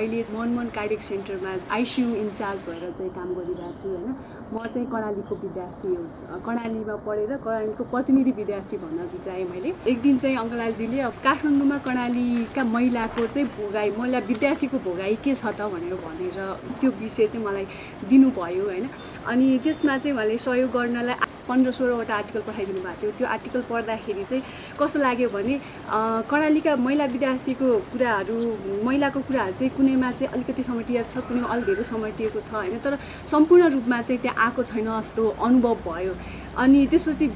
अहिले मनमन कार्डियक सेन्टरमा आइसियु इन्चार्ज भएर चाहिँ काम गरिरहेको छु हैन म चाहिँ कर्णालीको विद्यार्थी हो कर्णालीमा पढेर कर्णालीको प्रतिनिधि विद्यार्थी भन्न चाहे मैले एक दिन चाहिँ अंकलालजीले अब काठमाडौँमा कर्णालीका महिलाको चाहिँ भोगाई महिला विद्यार्थीको भोगाई के छ त भनेर त्यो विषय चाहिँ मलाई दिनुभयो हैन अनि त्यसमा चाहिँ मैले सहयोग गर्नलाई 15-16 वटा आर्टिकल पठाइदिनु भएको थियो त्यो आर्टिकल पढ्दाखेरि चाहिँ कस्तो लाग्यो भने कर्णालीका महिला विद्यार्थीको कुराहरू महिलाको कुराहरू चाहिँ कुनैमा चाहिँ अलिकति समेटिएको छ कुनै अलि धेरै समेटिएको छ हैन तर सम्पूर्ण रूपमा चाहिँ त्यहाँ आको छैन जस्तो अनुभव भयो अनि त्यसपछि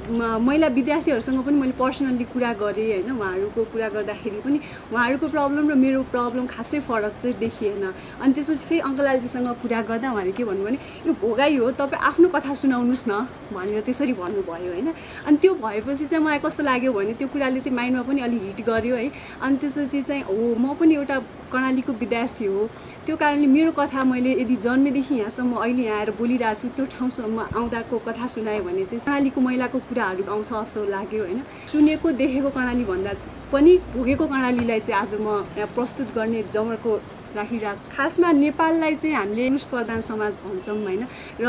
महिला विद्यार्थीहरुसँग पनि मैले पर्सनली कुरा गरे हैन उहाँहरुको कुरा गर्दाखेरि पनि उहाँहरुको प्रब्लम र मेरो प्रब्लम खासै फरक चाहिँ देखिएन अनि त्यसपछि फेरि अंकलालजीसँग कुरा गर्दा उहाँले के भन्नु भने यो भोगाई हो तपाई आफ्नो कथा सुनाउनुस् न भनेर त्यसरी भन्नुभयो हैन अनि त्यो भएपछि चाहिँ मलाई कस्तो लाग्यो भने त्यो कुराले चाहिँ माइन्डमा पनि अलि हिट गर्यो है अनि त्यसपछि चाहिँ हो म पनि एउटा कर्णालीको विद्यार्थी हो त्यो कारणले मेरो कथा मैले यदि जन्मेदेखि यहाँसम्म अहिले यहाँ आएर बोलिरहेको छु त्यो ठाउँसम्म आउँदाको कथा सुनाए भने चाहिँ कर्णालीको महिलाको कुराहरू आउँछ जस्तो लाग्यो हैन सुनेको देखेको कर्णाली भन्दा पनि भोगेको कर्णालीलाई चाहिँ आज म यहाँ प्रस्तुत गर्ने जमर्को राखिरहेको छु खासमा नेपाललाई चाहिँ हामीले पुरुष प्रधान समाज भन्छौं हैन र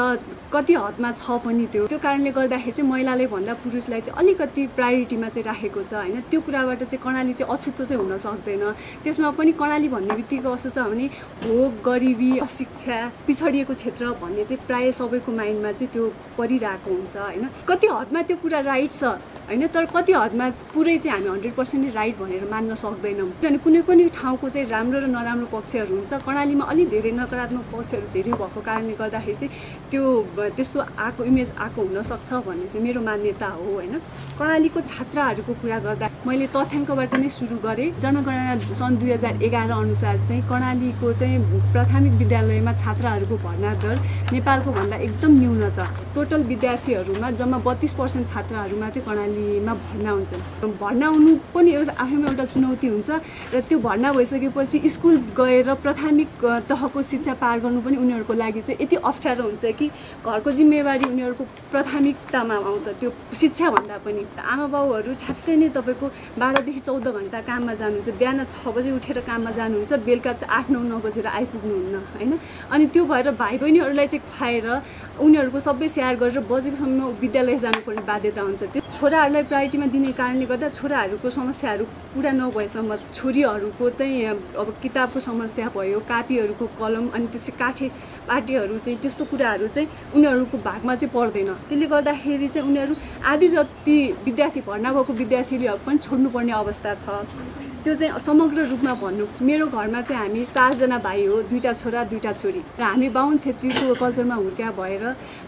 कति हदमा छ पनि त्यो कारणले गर्दाखेरि चाहिँ महिलाले भन्दा पुरुषलाई चाहिँ अलिकति प्रायोरिटीमा चाहिँ राखेको छ हैन त्यो कुराबाट चाहिँ कर्णाली चाहिँ अछुतो चाहिँ हुन सक्दैन त्यसमा पनि कर्णाली भन्ने बित्तिकै कस्तो छ भने भोग गरिबी अशिक्षा पिछडिएको क्षेत्र भन्ने चाहिँ प्राय सबैको माइन्डमा चाहिँ त्यो परिरहेको हुन्छ हैन कति हदमा त्यो कुरा राइट छ हैन तर कति हदमा पुरै चाहिँ हामी 100% राइट भनेर मान्न सक्दैनौं किनभने कुनै पनि ठाउँको चाहिँ राम्रो र नराम्रो पक्ष हुन्छ कर्णालीमा अलि धेरै नकारात्मक पक्षहरु धेरै भएको कारणले गर्दाखेरि चाहिँ त्यो त्यस्तो आको इमेज आको हुन सक्छ भन्ने चाहिँ मेरो मान्यता हो हैन कर्णालीको छात्राहरुको कुरा गर्दा मैले तथ्याङ्कबाट नै सुरु गरे जनगणना सन् 2011 अनुसार चाहिँ कर्णालीको चाहिँ प्राथमिक विद्यालयमा छात्राहरुको भर्ना दर नेपालको भन्दा एकदम न्यून छ टोटल विद्यार्थीहरुमा जम्मा 32% छात्राहरुमा चाहिँ कर्णालीमा भर्ना हुन्छन् भर्ना हुनु पनि आफैमा एउटा चुनौती हुन्छ र त्यो भर्ना भइसकेपछि स्कुल गएर र प्राथमिक तहको शिक्षा पार गर्नु पनि उनीहरुको लागि चाहिँ यति अप्ठ्यारो हुन्छ कि घरको जिम्मेवारी उनीहरुको प्राथमिकतामा आउँछ त्यो शिक्षा भन्दा पनि आमाबाउहरु ठ्याक्कै नै तपाईको 12 देखि 14 घण्टा काममा जानुहुन्छ बिहान 6 बजे उठेर काममा जानुहुन्छ बेलुका 8-9 बजेर आइपुग्नुहुन्न हैन अनि त्यो भएर भाइबहिनीहरुलाई चाहिँ खुवाएर उनीहरुको सबै स्याहार गरेर बजेको समयमा विद्यालय जानुपर्ने बाध्यता हुन्छ त्यो छोराहरुलाई प्रायोरिटीमा दिने कारणले गर्दा छोराहरुको समस्याहरु पूरा नभएसम्म छोरीहरुको चाहिँ अब किताबको समस्या भयो कापीहरुको कलम अनि त्यसै काठे पाटीहरु चाहिँ त्यस्तो कुराहरु चाहिँ उनीहरुको भागमा चाहिँ पर्दैन त्यसले गर्दाखेरि चाहिँ उनीहरु आदि जति विद्यार्थी भर्ना भएको विद्यार्थीले पनि छोड्नुपर्ने अवस्था छ त्यो चाहिँ समग्र रूपमा भन्नु मेरो घरमा चाहिँ हामी 4 जना भाइ हो 2 छोरा 2 छोरी र हामी बाहुन क्षेत्रीको कल्चरमा हुर्क्या भएर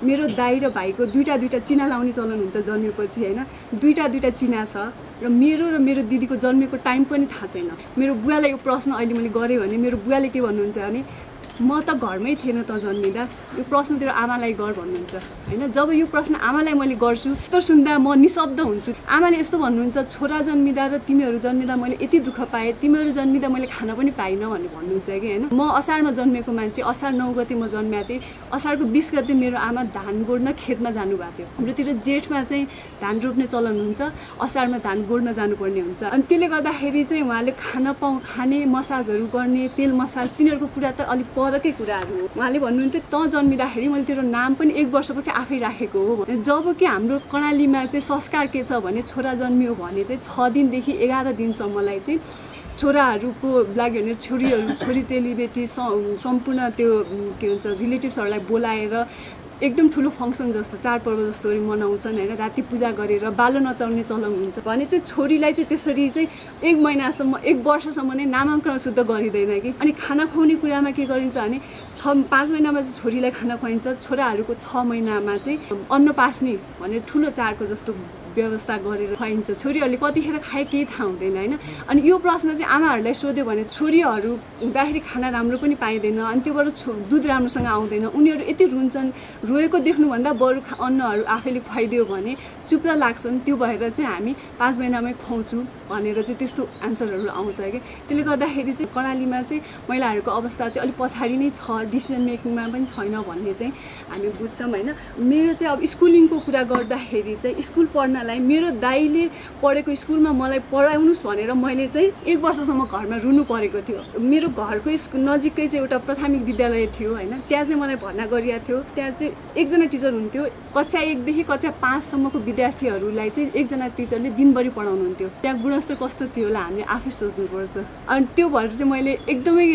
मेरो दाइ र भाइको दुईटा चिना लाउने चलन हुन्छ जन्मेपछि हैन दुईटा चिना छ र मेरो दिदीको जन्मेको टाइम पनि थाहा छैन मेरो बुवालाई यो प्रश्न अहिले मैले गरे भने मेरो बुवाले के भन्नुहुन्छ भने म त घरमै थिएन त जन्मिदा यो प्रश्न तेरो आमालाई गर भन्नुहुन्छ हैन जब यो प्रश्न आमालाई मैले गर्छु तर सुन्दा म निशब्द हुन्छु आमाले यस्तो भन्नुहुन्छ छोरा जन्मिदा र तिमीहरु जन्मिदा मैले यति दुःख पाए तिमीहरु जन्मिदा मैले खान पनि पाइन भन्ने भन्नुहुन्छ के हैन म असारमा जन्मेको मान्छे असार 9 गते म जन्म्या थिए असारको 20 गते मेरो आमा धान गोड्न खेतमा जानु भएको थियो हाम्रोतिर जेठमा चाहिँ धान रोप्ने चलन हुन्छ असारमा धान गोड्न जानुपर्ने हुन्छ अनि त्यसले गर्दाखेरि चाहिँ उहाँले खाना खाने मसाजहरु गर्ने तेल मसाज तिनीहरुको कुरा त अलि फरकै कुराहरु हो उहाँले भन्नुहुन्थ्यो त जन्मिदाखेरि मैले तेरो नाम पनि 1 वर्षपछि आफै राखेको हो जबकि हाम्रो कर्णालीमा चाहिँ संस्कार के छ भने छोरा जन्मियो भने चाहिँ 6 दिनदेखि 11 दिनसम्मलाई चाहिँ छोराहरुको लागि भने छोरीहरु छोरी चेलीबेटी सम्पूर्ण त्यो के भन्छ रिलेटिभ्सहरुलाई बोलाएर एकदम ठुलो फंक्शन जस्तो चाडपर्व जस्तो मनाउँछन् हैन राति पूजा गरेर बालो नचाउने चलन हुन्छ भने चाहिँ छोरीलाई चाहिँ त्यसरी चाहिँ 1 महिनासम्म 1 वर्षसम्म नै नामाङ्कन शुद्ध गरिदैन कि अनि खाना खुवाउने कुरामा के गरिन्छ भने 5 महिनामा चाहिँ छोरीलाई खाना खुवाइन्छ छोराहरुको 6 महिनामा चाहिँ अन्नपास्नी भनेर ठुलो चाडको जस्तो व्यवस्था गरेर खुवाइन्छ छोरीहरुले कतिखेर खाए केही थाहा हुँदैन हैन अनि यो प्रश्न चाहिँ आमाहरुलाई सोध्यो भने छोरीहरु हुँदाखेरि खाना राम्रो पनि पाइदैन अनि त्योबाट दुध राम्रोसँग आउँदैन उनीहरु यति रुन्छन् रोएको देख्नु भन्दा बरु अन्नहरु आफैले खुवाइदियो भने चुप्ला लाग्छन् त्यो भएर चाहिँ हामी 5 महिनामै खुवाउँछु भनेर चाहिँ त्यस्तो आन्सरहरु आउँछ के त्यसले गर्दाखेरि चाहिँ कर्णालीमा चाहिँ महिलाहरुको अवस्था चाहिँ अलि पछाडी नै छ डिसिजन मेकिङमा पनि छैन भन्ने चाहिँ हामी बुझ्छौं हैन मेरो चाहिँ अब स्कुलिङको कुरा गर्दाखेरि चाहिँ स्कुल पढ्न उहाँलाई मेरो दाइले पढेको स्कुलमा मलाई पढाउनुस् भनेर मैले चाहिँ एक वर्षसम्म घरमा रुनु परेको थियो। मेरो घरको नजिकै चाहिँ एउटा प्राथमिक विद्यालय थियो हैन, त्यहाँ चाहिँ मलाई भर्ना गरिएको थियो। त्यहाँ चाहिँ एकजना टिचर हुनुहुन्थ्यो, कक्षा 1 देखि कक्षा 5 सम्मको विद्यार्थीहरूलाई चाहिँ एकजना टिचरले दिनभरि पढाउनुहुन्थ्यो। त्यहाँ गुणस्तर कस्तो थियो होला हामी आफै सोच्नुपर्छ। अनि त्यो भएर चाहिँ मैले एकदमै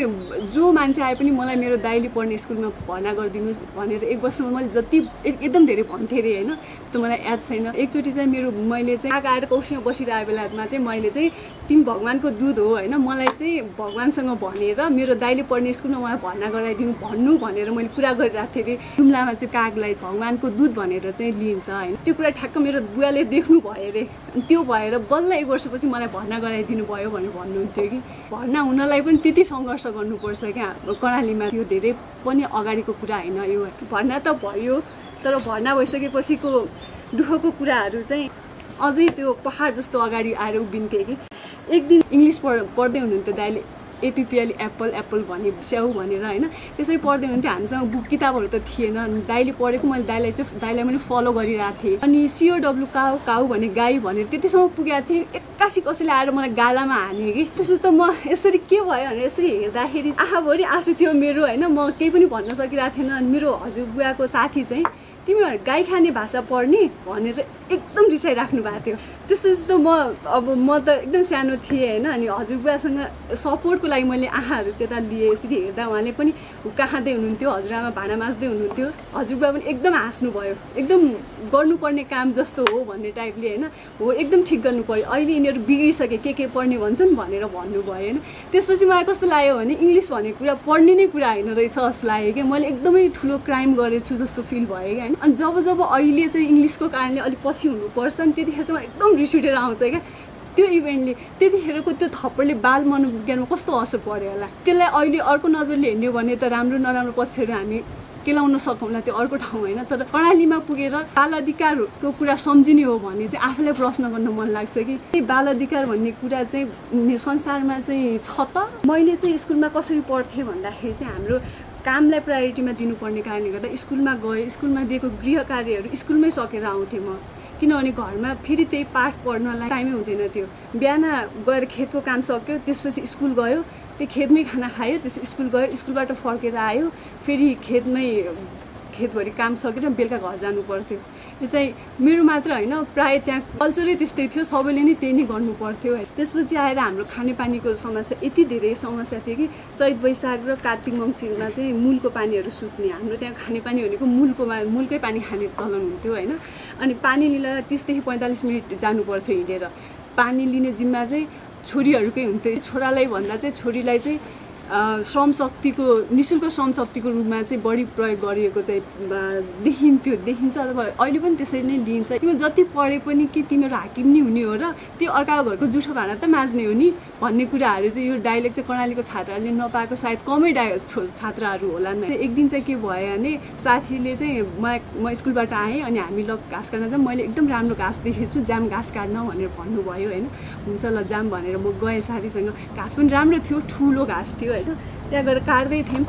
जो मान्छे आए पनि मलाई मेरो दाइले पढ्ने स्कुलमा भर्ना गरिदिनुस् भनेर एक वर्षमा मैले जति एकदम धेरै भन्थे रे हैन, त्यो मलाई याद छैन। एकचोटी चाहिँ मेरो मैले चाहिँ आएर कौशीमा बसिरहेको बेलामा चाहिँ मैले चाहिँ तिमी भगवानको दूध हो हैन, मलाई चाहिँ भगवानसँग भनेर मेरो दाइले पढ्ने स्कुलमा उहाँ भर्ना गराइदिनु भन्नु भनेर मैले कुरा गरिरहेको थिएँ। जुम्लामा चाहिँ कागलाई भगवानको दूध भनेर चाहिँ लिन्छ हैन, त्यो कुरा ठ्याक्क मेरो बुवाले देख्नु भयो रे। त्यो भएर बल्ल एक वर्षपछि मलाई भर्ना गराइदिनु भयो भनेर भन्नुहुन्थ्यो कि भर्ना हुनलाई पनि त्यति सङ्घर्ष गर्नुपर्छ क्या। कर्णालीमा त्यो धेरै पनि अगाडिको कुरा हैन, यो भर्ना त भयो तर भर्ना भइसकेपछिको दुःखको कुराहरू चाहिँ अझै त्यो पहाड जस्तो अगाडि आएर उभिन्थे कि। एक दिन इंग्लिश पढ्दै हुनुहुन्थ्यो दाइले, एपीपीएल एप्पल एप्पल भने स्याउ भनेर हैन, त्यसरी पढ्दै हुनुहुन्थ्यो। हामीसँग बुक किताबहरू त थिएन, दाइले पढेको मैले दाइलाई मैले फलो गरिरहेको थिएँ। अनि सीओडब्ल्यू काउ काउ भने गाई भनेर त्यतिसम्म पुगेको थिएँ, एक्कासी कसैले आएर मलाई गालामा हाने कि। त्यसो त म यसरी के भयो भनेर यसरी हेर्दाखेरि आँखाभरि आँसु थियो मेरो हैन, म केही पनि भन्न सकिरहेको थिएन। अनि मेरो हजुरबुवाको साथी चाहिँ तिमीहरू गाई खाने भाषा पढ्ने भनेर एकदम रिसाइराख्नु भएको थियो। त्यसपछि त म त एकदम सानो थिएँ हैन, अनि हजुरबुवासँग सपोर्टको लागि मैले आँखाहरू त्यता लिएँ। यसरी हेर्दा उहाँले पनि हुक्काखाँदै हुनुहुन्थ्यो, हजुरआमा भाँडा माझ्दै हुनुहुन्थ्यो। हजुरबुवा पनि एकदम हाँस्नुभयो, एकदम गर्नुपर्ने काम जस्तो हो भन्ने टाइपले हैन, हो एकदम ठिक गर्नु पर्यो, अहिले यिनीहरू बिग्रिसके के पढ्ने भन्छन् भनेर भन्नुभयो हैन। त्यसपछि मलाई कस्तो लाग्यो भने इङ्ग्लिस भन्ने कुरा पढ्ने नै कुरा हैन रहेछ जस्तो लाग्यो कि, मैले एकदमै ठुलो क्राइम गरेछु जस्तो फिल भयो क्या। अनि जब अहिले चाहिँ इंग्लिशको कारणले अलि पछि हुनुपर्छ नि त्यतिखेर चाहिँ एकदम रिस उठेर आउँछ क्या। त्यो इभेन्टले त्यतिखेरको त्यो थप्पडले बाल मनोविज्ञानमा कस्तो असर पर्यो होला, त्यसलाई अहिले अर्को नजरले हेर्ने भने त राम्रो नराम्रो पक्षहरू हामी केलाउन सकौँला, त्यो अर्को ठाउँ होइन। तर कर्णालीमा पुगेर बाल अधिकारको कुरा सम्झिने हो भने चाहिँ आफूलाई प्रश्न गर्न मन लाग्छ कि बाल अधिकार भन्ने कुरा चाहिँ संसारमा चाहिँ छ त। मैले चाहिँ स्कुलमा कसरी पढ्थेँ भन्दाखेरि चाहिँ हाम्रो कामलाई प्रायोरिटीमा दिनुपर्ने कारणले गर्दा स्कुलमा गएँ, स्कुलमा दिएको गृह कार्यहरू स्कुलमै सकेर आउँथेँ म, किनभने घरमा फेरि त्यही पाठ पढ्नलाई टाइमै हुँदैन थियो। बिहान गएर खेतको काम सक्यो, त्यसपछि स्कुल गयो, त्यो खेतमै खाना खायो, त्यसपछि स्कुल गयो, स्कुलबाट फर्केर आयो, फेरि खेतभरि काम सकेर बेलुका घर जानु पर्थ्यो। यो चाहिँ मेरो मात्र होइन, प्रायः त्यहाँ कल्चरै त्यस्तै थियो, सबैले नै त्यही नै गर्नु पर्थ्यो। त्यसपछि आएर हाम्रो खानेपानीको समस्या यति धेरै समस्या थियो कि चैत वैशाख र कार्तिक मङ्सिरमा चाहिँ मूलको पानीहरू सुक्ने, हाम्रो त्यहाँ खानेपानी भनेको मूलकै पानी खाने चलन हुन्थ्यो हैन। अनि पानी लिन 30 देखि 45 मिनट जानुपर्थ्यो हिँडेर, पानी लिने जिम्मा चाहिँ छोरीहरूकै हुन्थ्यो। छोरालाई भन्दा चाहिँ छोरीलाई चाहिँ निःशुल्क श्रम शक्तिको रूपमा चाहिँ बढी प्रयोग गरिएको चाहिँ देखिन्थ्यो, देखिन्छ अथवा अहिले पनि त्यसरी नै लिइन्छ। तिमी जति पढे पनि कि तिमीहरू हाकिम नै हुने हो र त्यो अर्काको घरको जुठो भाँडा त माझ्ने हो नि भन्ने कुराहरू चाहिँ यो डाइलेक्ट चाहिँ कर्णालीको छात्राहरूले नपाएको सायद कमै छात्राहरू होला नि। एक दिन चाहिँ के भयो भने साथीले चाहिँ म स्कुलबाट आएँ, अनि हामी लग घाँस काट्न जाऊँ, मैले एकदम राम्रो घाँस देखेछु, जाम घाँस काट्न भनेर भन्नुभयो हैन। हुन्छ ल जाम भनेर म गएँ साथीसँग, घाँस पनि राम्रो थियो, ठुलो घाँस थियो हैन। त्यहाँ गएर काट्दै थियौँ,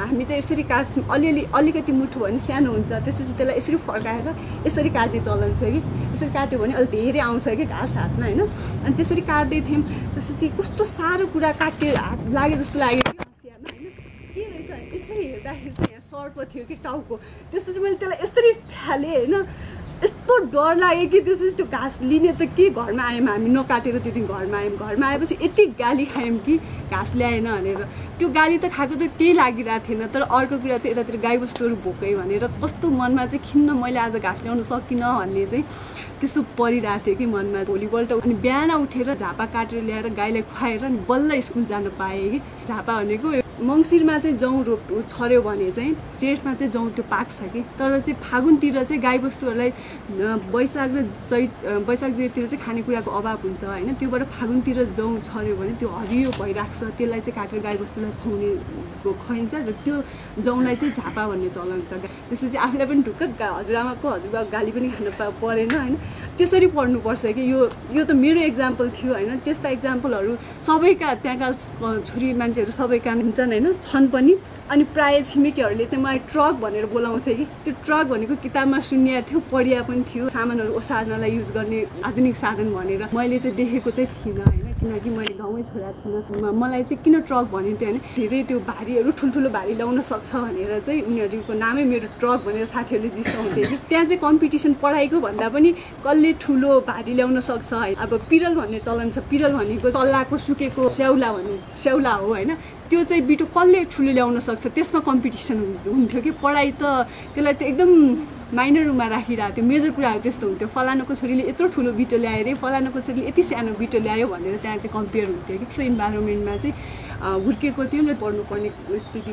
हामी चाहिँ यसरी काट्छौँ, अलिअलि अलिकति मुठो भयो भने सानो हुन्छ, त्यसपछि त्यसलाई यसरी फर्काएर यसरी काट्ने चलन छ कि, यसरी काट्यो भने अलि धेरै आउँछ कि घाँस हातमा हैन। अनि त्यसरी काट्दै थियौँ, त्यसपछि कस्तो साह्रो कुरा काटे हात लाग्यो जस्तो लाग्यो कि हँसियामा हैन, के रहेछ यसरी हेर्दाखेरि चाहिँ यहाँ सर्प थियो कि टाउको। त्यसपछि मैले त्यसलाई यसरी फ्यालेँ हैन, यस्तो डर लाग्यो कि त्यसपछि त्यो घाँस लिने त के घरमा आयौँ हामी, नकाटेर त्यो दिन घरमा आयौँ। घरमा आएपछि यति गाली खायौँ कि घाँस ल्याएन भनेर, त्यो गाली त खाएको त केही लागिरहेको थिएन, तर अर्को कुरा त यतातिर गाईबस्तुहरू भोकै भनेर कस्तो मनमा चाहिँ खिन्न मैले आज घाँस ल्याउन सकिनँ भन्ने चाहिँ त्यस्तो परिरहेको थियो कि मनमा। भोलिपल्ट अनि बिहान उठेर झापा काटेर ल्याएर गाईलाई खुवाएर अनि बल्ल स्कुल जान पाएँ कि। झापा भनेको मङ्सिरमा चाहिँ जौँ छर्यो भने चाहिँ जेठमा चाहिँ जौँ त्यो पाक्छ कि, तर चाहिँ फागुनतिर चाहिँ गाईबस्तुहरूलाई वैशाख र चैत वैशाख जेठतिर चाहिँ खानेकुराको अभाव हुन्छ हैन, त्योबाट फागुनतिर जौँ छर्यो भने त्यो हरियो भइराख्छ, त्यसलाई चाहिँ काटेर गाईबस्तुलाई खुवाउने खुवाइन्छ र त्यो जौँलाई चाहिँ झापा भन्ने चलन छ। त्यसपछि आफूलाई पनि ढुक्क हजुरआमाको हजुरबाको गाली पनि खान परेन हैन। त्यसरी पढ्नु पर्छ कि यो त मेरो एक्जाम्पल थियो हैन त्यस्ता एक्जाम्पलहरु सबैका त्यहाँका छोरी मान्छेहरु सबैका हुन्छन् हैन छन् पनि अनि प्राय छिमेकीहरुले चाहिँ मलाई ट्रक भनेर बोलाउँथे कि त्यो ट्रक भनेको किताबमा सुन्या थियो पढिया पनि थियो सामानहरु ओसार्नलाई युज गर्ने आधुनिक साधन भनेर मैले चाहिँ देखेको चाहिँ थिएन हैन किनकि मैले गाउँमै छोरा थिएन मलाई चाहिँ किन ट्रक भनिन्थ्यो हैन धेरै त्यो भारीहरु ठुलठुलो भारी ल्याउन सक्छ भनेर चाहिँ उनीहरुको नामै मेरो ट्रक भनेर साथीहरुले जिस्काउँथे कि त्यहाँ चाहिँ कम्पिटिसन पढाइको भन्दा पनि कल्ले ठुलो भारी ल्याउन सक्छ हैन अब पिरल भन्ने चलन छ पिरल भनेको तल्लाको सुकेको स्याउला भन्ने स्याउला हो हैन त्यो चाहिँ बिटो कल्ले ठुलो ल्याउन सक्छ त्यसमा कम्पिटिसन हुन्थ्यो कि पढाइ त त्यसलाई त एकदम माइनर रुममा राखिराथ्यो मेजर कुराहरु त्यस्तो हुन्थ्यो फलानाको छोरीले यत्रो ठुलो बिटो ल्यायो रे फलानाको छोरीले यति सानो बिटो ल्यायो भनेर त्यहाँ चाहिँ कम्पेयर हुन्थ्यो कि त्यो इन्भाइरोमेन्टमा चाहिँ हुर्केको थियौँ र पढ्नुपर्ने स्थिति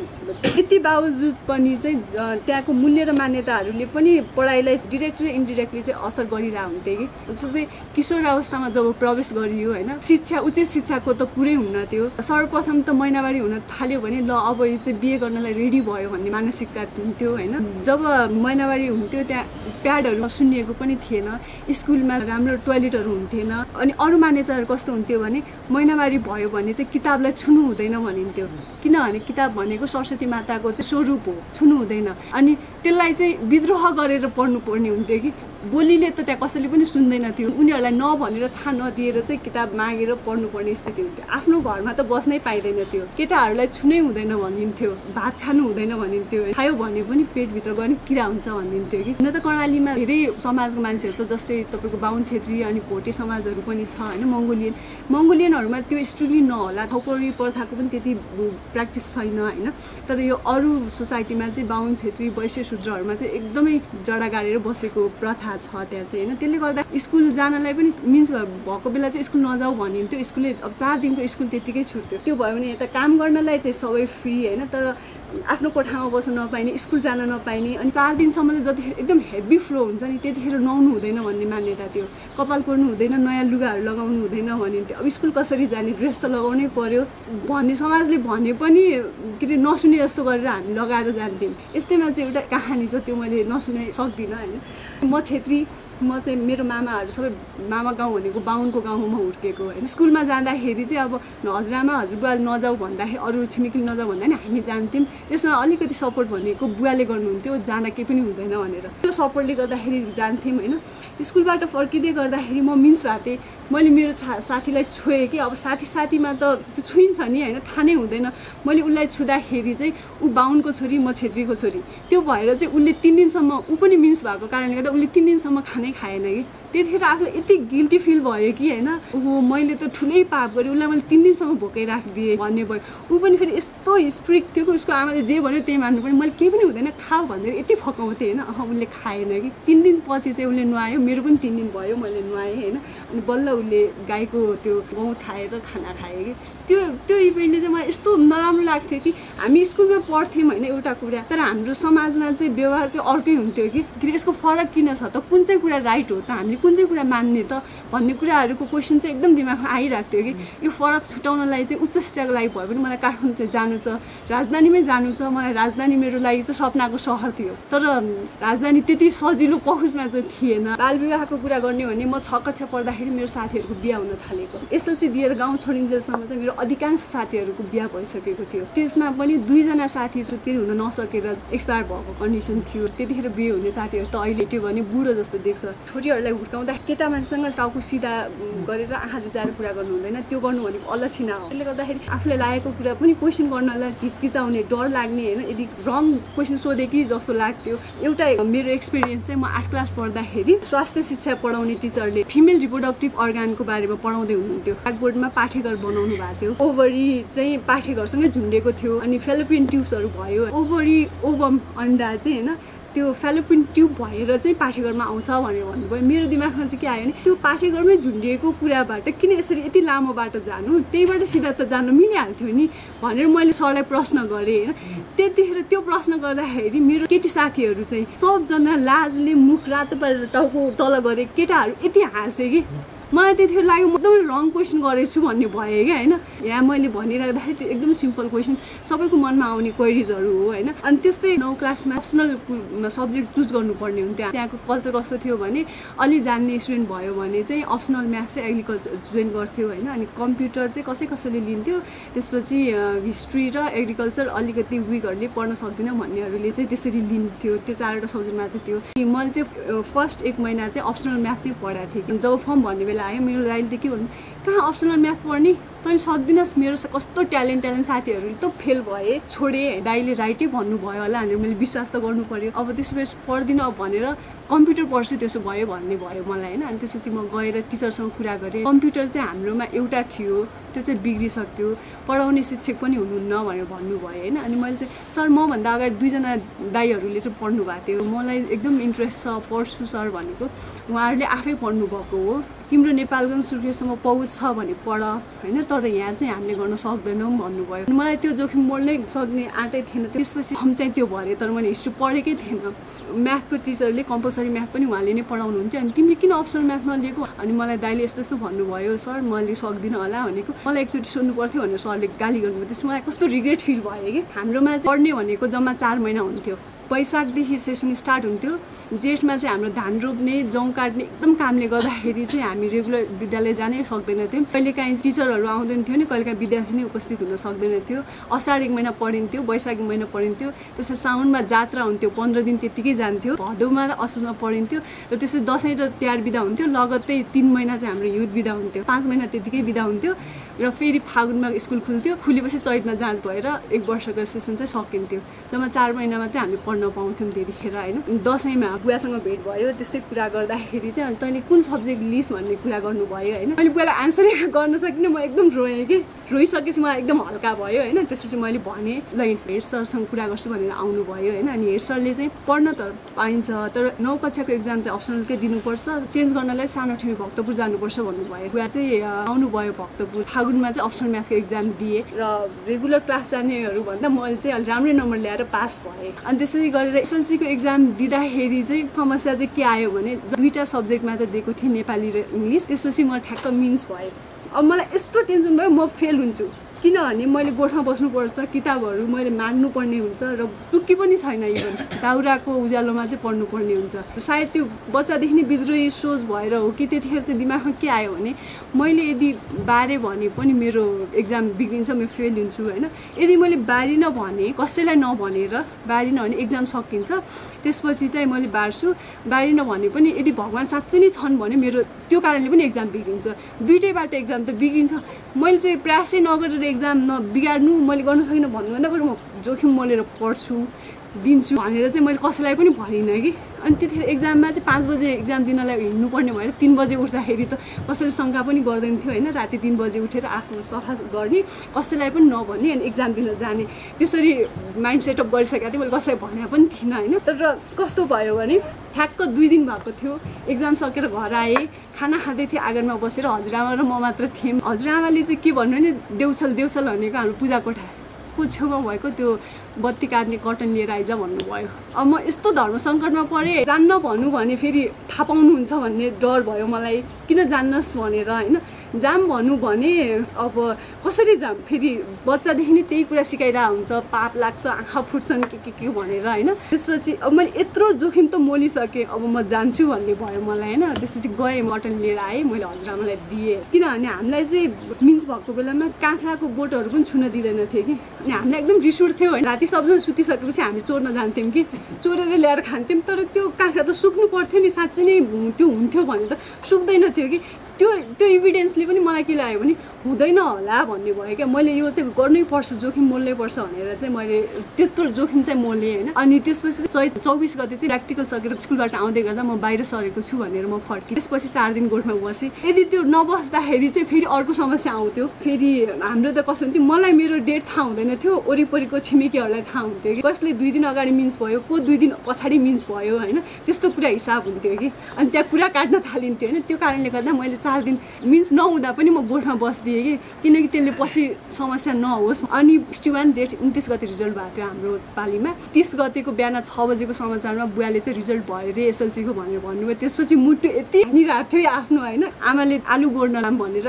यति बावजुद पनि चाहिँ त्यहाँको मूल्य र मान्यताहरूले पनि पढाइलाई डाइरेक्ट र इन्डाइरेक्टली चाहिँ असर गरिरहेको हुन्थे कि जस्तै किशोर अवस्थामा जब प्रवेश गरियो हैन शिक्षा उच्च शिक्षाको त पुरै हुन्न थियो सर्वप्रथम त महिनावारी हुन थाल्यो भने ल अब यो चाहिँ बिहे गर्नलाई रेडी भयो भन्ने मानसिकता थियो हैन जब महिनावारी हुन्थ्यो त्यहाँ प्याडहरु सुन्निएको पनि थिएन स्कुलमा राम्रो टोयलेटहरु हुन्थेन अनि अरु मान्यताहरु कस्तो हुन्थ्यो भने महिनावारी भयो भने चाहिँ किताबलाई छुनु हुँदैन भनिन्थ्यो किनभने किताब भनेको सरस्वती माताको चाहिँ स्वरूप हो छुनु हुँदैन अनि त्यसलाई चाहिँ विद्रोह गरेर पढ्नु पर्ने हुन्थ्यो कि बोलीले त त्यहाँ कसैले पनि सुन्दैन थियो उनीहरुलाई न भनेर थाहा नदिएर चाहिँ किताब मागेर पढ्नु पर्ने स्थिति हुन्थ्यो आफ्नो घरमा त बस्नै पाइदैन थियो केटाहरुलाई छुनै हुँदैन भनिन्थ्यो भात खानु हुँदैन भनिन्थ्यो खायो भने पनि पेट भित्र गयो किरा हुन्छ भनिन्थ्यो कि न त कर्णालीमा धेरै समाजको मान्छेहरु छ जस्तै तपाईको बाहुन क्षेत्री अनि भोटे समाजहरु पनि छ हैन मंगोलियन मंगोलियनहरुमा त्यो स्ट्रिक्टली नहोला ठोकरी प्रथाको पनि त्यति प्र्याक्टिस छैन हैन तर यो अरु सोसाइटीमा चाहिँ बाहुन क्षेत्री वैश्य शूद्रहरुमा चाहिँ एकदमै जडा गाडेर बसेको प्रथा छ त्यहाँ चाहिँ हैन त्यसले गर्दा स्कुल जानलाई पनि मिन्स भएको बेला चाहिँ स्कुल नजाऊ भनिन्थ्यो स्कुलले अब 4 दिनको स्कुल त्यतिकै छुट्थ्यो त्यो भयो भने यता काम गर्नलाई चाहिँ सबै फ्री हैन तर आफ्नो कोठामा बस्न नपाइने स्कुल जान नपाइने अनि 4 दिनसम्म जति एकदम हेभी फ्लो हुन्छ नि त्यतिखेर नुहाउनु हुँदैन भन्ने मान्यता थियो कपाल कोर्नु हुँदैन नयाँ लुगाहरू लगाउनु हुँदैन भनिन्थ्यो अब स्कुल कसरी जाने ड्रेस त लगाउनै पर्यो भन्ने समाजले भने पनि के रे नसुने जस्तो गरेर हामी लगाएर जान्थ्यौं यस्तैमा चाहिँ एउटा कहानी छ त्यो मैले नसुने सक्दिन हैन म क्षेत्री म चाहिँ मेरो मामाहरु सबै मामा गाउँ भनेको बाहुनको गाउँमा हुर्केको हैन स्कुलमा जाँदाखेरि चाहिँ अब हजुरआमा हजुरबुवा नजाऊ भन्दाखेरि अरु छिमेकी नजाऊ भन्दा नि हामी जान्थ्यौं यसमा अलिकति सपोर्ट भनेको बुवाले गर्नुहुन्थ्यो जाँदा के पनि हुँदैन भनेर त्यो सपोर्टले गर्दाखेरि जान्थ्यौं हैन स्कुलबाट फर्किदै गर्दाखेरि म मिन्स राते मैले मेरो साथीलाई छुए कि अब साथीमा त त्यो छुइन्छ नि हैन थाहा नै हुँदैन मैले उलाई छुदाखेरि चाहिँ उ बाहुनको छोरी म क्षेत्रीको छोरी त्यो भएर चाहिँ उले 3 दिनसम्म उ पनि मिन्स भएको कारणले गर्दा उले 3 दिनसम्म खानै खाएन कि त्यतिखेर आफुलाई यति गिल्टी फिल भयो कि हैन ओ मैले त ठुलै पाप गरे उलाई मैले 3 दिनसम्म भोकै राखिदिए भन्ने भयो उ पनि फेरि यस्तो स्ट्रिक्ट थियो कि उसको आमाले जे भन्यो त्यही मान्नु पर्यो मैले केही पनि हुँदैन खाऊ भनेर यति फकाउँथे हैन अह उले खाएन कि 3 दिनपछि चाहिँ उले नुहायो मेरो पनि 3 दिन भयो मैले नुहाए हैन अनि बल्ल उले गाईको त्यो गहुँ खाएर खाना खाए कि त्यो इभेन्टले चाहिँ मलाई यस्तो नराम्रो लाग्थ्यो कि हामी स्कुलमा पढ्थ्यौं हैन एउटा कुरा तर हाम्रो समाजमा चाहिँ व्यवहार चाहिँ अर्कै हुन्थ्यो कि यसको फरक किन छ त कुन चाहिँ कुरा राइट हो त हामीले कुन चाहिँ कुरा मान्ने त भन्ने कुराहरुको क्वेशन चाहिँ एकदम दिमागमा आइराख्थ्यो कि यो फरक छुटाउनलाई चाहिँ उच्च शिक्षाको लागि भए पनि मलाई काठमाडौँ चाहिँ जानु छ राजधानीमै जानु छ मलाई राजधानी मेरो लागि चाहिँ सपनाको शहर थियो तर राजधानी त्यति सजिलो पहुँचमा चाहिँ थिएन बालविवाहको कुरा गर्ने भने म 6 कक्षा पढ्दाखेरि मेरो साथीहरुको बिहे हुन थालेको एसएलसी दिएर गाउँ छोडिन्जेलसम्म चाहिँ मेरो अधिकांश साथीहरुको बिहे भइसकेको थियो त्यसमा पनि दुई जना साथी छुट्टी हुन नसकेर एक्सपायर भएको कन्डिसन थियो त्यतिखेर बिहे हुने साथीहरु त अहिले त्यो भने बुढो जस्तो देख्छ छोरीहरुलाई हुर्काउँदा केटा मान्छेसँग साउको सिधा गरेर आँखा जुझाएर कुरा गर्नु हुँदैन त्यो गर्नु भनेको अलछिना हो त्यसले गर्दाखेरि आफुले लागेको कुरा पनि क्वेशन गर्नलाई हिचकिचाउने डर लाग्ने हैन यदि रङ क्वेशन सोधे कि जस्तो लाग्थ्यो एउटा मेरो एक्सपीरियन्स चाहिँ म 8 क्लास पढ्दाखेरि स्वास्थ्य शिक्षा पढाउने टीचरले फिमेल रिप्रोडक्टिभ अर्गानको बारेमा पढाउँदै हुनुहुन्थ्यो ब्ल्याकबोर्डमा पाठ्यक्रम बनाउनु भएको ओभरी चाहिँ पाठेघरसँगै झुन्डेको थियो अनि फेलोपियन ट्युब्सहरु भयो ओभरी ओभम अन्डा चाहिँ हैन त्यो फेलोपियन ट्युब भएर चाहिँ पाठेघरमा आउँछ भनेर भन्नुभयो मेरो दिमागमा चाहिँ के आयो भने त्यो पाठेघरमै झुन्डिएको कुराबाट किन यसरी यति लामो बाटो जानु त्यहीबाट सिधा त जानु मिलिहाल्थ्यो नि भनेर मैले सरलाई प्रश्न गरे हैन त्यतिखेर त्यो प्रश्न गर्दाखेरि मेरो केटी साथीहरु चाहिँ सबजना लाजले मुख रातो पारेर टाउको तल गरे केटाहरु यति हाँसे कि मलाई त्यतिखेर लाग्यो म एकदम रङ क्वेशन गरेछु भन्ने भए के हैन यहाँ मैले भनिराख्दाखेरि एकदम सिम्पल क्वेशन सबैको मनमा आउने क्वेरीजहरु हो हैन अनि त्यस्तै 9 क्लासमा पर्सनल सब्जेक्ट चुज गर्नुपर्ने हुन्थ्यो त्यहाँको कल्चर कस्तो थियो भने अलि जान्ने स्टुडेन्ट भयो भने चाहिँ अप्सनल म्याथ र एग्रीकल्चर ज्वाइन गर्थ्यो हैन अनि कम्प्युटर चाहिँ कसैले लिन्थ्यो त्यसपछि हिस्ट्री र एग्रीकल्चर अलिकति विकहरुले पढ्न सक्दिन भन्नेहरुले चाहिँ त्यसरी लिन्थ्यो त्यो चारवटा सब्जेक्ट मात्र थियो मैले चाहिँ फर्स्ट एक महिना चाहिँ अप्सनल म्याथ नै पढाएको थिएँ जब फर्म भन्ने बेला आयो मेरो दाइले के भन्नु कहाँ अप्सनल म्याथ पढ्ने तैले सक्दिनस् मेरो कस्तो ट्यालेन्ट साथीहरुले त फेल भए छोडे दाइले राइटै भन्नु भयो होला अनि मैले विश्वास त गर्नु पर्यो अब त्यसपछि पढ्दिन भनेर कम्प्युटर पढ्छु त्यसो भयो भन्ने भयो मलाई हैन अनि त्यसपछि म गएर टिचरसँग कुरा गरे कम्प्युटर चाहिँ हाम्रोमा एउटा थियो त्यो चाहिँ बिग्रिसक्यो पढाउने शिक्षक पनि हुनुहुन्न भनेर भन्नु भयो हैन अनि मैले चाहिँ सर म भन्दा अगाडि दुई जना दाइहरुले चाहिँ पढ्नु भएको थियो मलाई एकदम इन्ट्रेस्ट छ पढ्छु सर भनेको उहाँहरुले आफै पढ्नु भएको हो तिम्रो नेपालगञ्ज सुर्खेतसम्म पहुँच छ भने पढ हैन तर यहाँ चाहिँ हामीले गर्न सक्दैनौं भन्नु भयो मलाई त्यो जोखिम मोड्नै सक्ने आँटै थिएन त्यसपछि हम चाहिँ त्यो भरे तर मैले हिस्ट्री पढेकै थिएन म्याथको टिचरले कम्पल्सरी म्याथ पनि उहाँले नै पढाउनुहुन्थ्यो अनि तिमीले किन अप्सनल म्याथ नलिएको अनि मलाई दाइले यस्तो यस्तो भन्नुभयो सर मैले सक्दिन होला भनेको मलाई एकचोटी सुन्नु पर्थ्यो भनेर सरले गाली गर्नुभयो त्यसमा मलाई कस्तो रिग्रेट फिल भयो के हाम्रोमा पढ्ने भनेको जम्मा 4 महिना हुन्थ्यो बैशाखदेखि सेसन स्टार्ट हुन्थ्यो जेठमा चाहिँ हाम्रो धान रोप्ने जौ काट्ने एकदम कामले गर्दाखेरि चाहिँ हामी रेगुलर विद्यालय जानै सक्दैनथ्यौं कहिलेकाहीँ टिचरहरू आउँदैन थियो नि कहिलेकाहीँ विद्यार्थी नै उपस्थित हुन सक्दैन थियो असार एक महिना पढिन्थ्यो बैशाख एक महिना पढिन्थ्यो त्यसै साउनमा जात्रा हुन्थ्यो 15 दिन त्यतिकै जान्थ्यो भदौमा र असोजमा पढिन्थ्यो र त्यसै दशैं र तिहार बिदा हुन्थ्यो लगत्तै 3 महिना चाहिँ हाम्रो युथ बिदा हुन्थ्यो 5 महिना त्यतिकै बिदा हुन्थ्यो र फेरि फागुनमा स्कुल खुल्थ्यो खुलेपछि चैतमा जाँच भएर एक वर्षको सेसन चाहिँ सकिन्थ्यो जम्मा 4 महिना मात्र हामी पढ्न पाउँथ्यौं त्यतिखेर हैन दशैंमा बुवासँग भेट भयो त्यस्तै कुरा गर्दाखेरि चाहिँ तैले कुन सब्जेक्ट लिस भन्ने कुरा गर्नु भयो हैन मैले बुवालाई आन्सर गर्न सकिन म एकदम रोए के रोइसकेपछि म एकदम हल्का भयो हैन त्यसपछि मैले भने ल हेड सरसँग कुरा गर्छु भनेर आउनु भयो हैन अनि हेड सरले चाहिँ पढ्न त पाइन्छ तर 9 कक्षाको एक्जाम चाहिँ अप्सनलकै दिनुपर्छ चेन्ज गर्नलाई सानोठेमी भक्तपुर जानुपर्छ भन्नु भयो बुवा चाहिँ आउनु भयो भक्तपुर फागुनमा चाहिँ अप्सनल म्याथको एक्जाम दिए र रेगुलर क्लास जानेहरु भन्दा मैले चाहिँ राम्रै नम्बर ल्याएर पास भए अनि त्यसै गरेर एसएलसी को एक्जाम दिदाखेरि समस्या चाहिँ के आयो भने दुईटा सब्जेक्ट मात्र दिएको थिए नेपाली र इंग्लिश त्यसपछि म ठ्याक्क मिन्स भए अब मलाई यस्तो टेन्सन भयो म फेल हुन्छु किनभने मैले गोठमा बस्नुपर्छ किताबहरु मैले माग्नु पर्ने हुन्छ र टुक्की पनि छैन इभन दाउराको उज्यालोमा चाहिँ पढ्नु पर्ने हुन्छ सायद त्यो बच्चादेखि नै विद्रोही सोच भएर हो कि त्यतिखेर चाहिँ दिमागमा के आयो भने मैले यदि बारे भने पनि मेरो एक्जाम बिग्रिन्छ म फेल हुन्छु हैन यदि मैले बारे नभने कसैलाई नभनेर बारे नभने एक्जाम सकिन्छ त्यसपछि चाहिँ मैले बार्छु बारे नभने पनि यदि भगवान साच्चै नै छन् भने मेरो त्यो कारणले पनि एक्जाम बिग्रिन्छ दुईटैबाट एक्जाम त बिग्रिन्छ मैले चाहिँ प्रयासै नगरेर एक्जाम नबिगार्नु मैले गर्न सकिन भन्नुभन्दा पनि म जोखिम मोलेर पढ्छु दिन्छु भनेर चाहिँ मैले कसैलाई पनि भनिन कि अनि त्यतिखेर एक्जाममा चाहिँ 5 बजे एक्जाम दिनलाई हिड्नुपर्ने भएर 3 बजे उठ्दाखेरि त कसैले शंका पनि गर्दैन थियो हैन राति 3 बजे उठेर आफ्नो सफा गर्ने कसैलाई पनि नभन्ने अनि एक्जाम दिन जाने त्यसरी माइन्ड सेटअप गरिसकेको थिएँ मैले कसैलाई भने पनि थिन हैन तर कस्तो भयो भने ठ्याक्क 2 दिन भएको थियो एक्जाम सकेर घर आए खाना खादै थिए आँगनमा बसेर हजुरआमा र म मात्र थिएँ हजुरआमाले चाहिँ के भन्नु भने देउसल देउसल भनेको हाम्रो पूजा कोठा छेउमा भएको त्यो बत्ती काट्ने कटन लिएर आइज भन्नुभयो अब म यस्तो धर्म संकटमा परे जान्न भन्नु भने फेरि थाहा पाउनुहुन्छ भन्ने डर भयो मलाई किन जान्नस् भनेर हैन जाम भन्नु भने अब कसरी जाम फेरि बच्चादेखि नै त्यही कुरा सिकाइरा हुन्छ पाप लाग्छ आँखा फुट्छन् के भनेर हैन त्यसपछि अब मैले यत्रो जोखिम त मोलिसके अब म जान्छु भन्ने भयो मलाई हैन त्यसपछि गए मटन लिएर आए मैले हजुरआमालाई दिए किनभने हामीलाई चाहिँ मिन्स भएको बेलामा काँक्राको बोटहरु पनि छुन दिदैन थियो कि अनि हामीलाई एकदम रिस उठ्थ्यो हैन राति सबजना सुतिसकेपछि हामी चोर्न जान्थ्यौं कि चोरेर ल्याएर खान्थ्यौं तर त्यो काँक्रा त सुक्नु पर्थ्यो नि साच्चै नै त्यो हुन्थ्यो भने त सुक्दैन थियो कि त्यो एभिडेन्सले पनि मलाई के लाग्यो भने हुँदैन होला भन्ने भयो के मैले यो चाहिँ गर्नै पर्छ जोखिम मोल्नै पर्छ भनेर चाहिँ मैले त्यत्रो जोखिम चाहिँ मोले हैन अनि त्यसपछि चैत 24 गते चाहिँ प्र्याक्टिकल सकेर स्कुलबाट आउँदै गर्दा म बाहिर सरेको छु भनेर म फर्के त्यसपछि 4 दिन गोठमा बसे यदि त्यो नबस्दाखेरि चाहिँ फेरि अर्को समस्या आउँथ्यो फेरि हाम्रो त कसो हुन्थ्यो मलाई मेरो डेट थाहा हुँदैन थियो ओरिपरिको छिमेकीहरुलाई थाहा हुन्थ्यो कि कसले 2 दिन अगाडि मिन्स भयो को 2 दिन पछाडी मिन्स भयो हैन त्यस्तो कुरा हिसाब हुन्थ्यो कि अनि त्यहाँ कुरा काट्न थालिन्थ्यो हैन त्यो कारणले गर्दा मैले 4 दिन मिन्स नहुँदा पनि म गोठमा बस्थे दिए किनकि त्यसले पछि समस्या नहोस् अनि स्टुडेन्ट जेट 29 गते रिजल्ट भएको थियो हाम्रो पालीमा 30 गतेको बिहान 6 बजेको समाचारमा बुवाले चाहिँ रिजल्ट भयो रे एसएलसीको भनेर भन्नुभयो त्यसपछि मुटु यति निराश थियो आफ्नो हैन आमाले आलु गोड्नलाम भनेर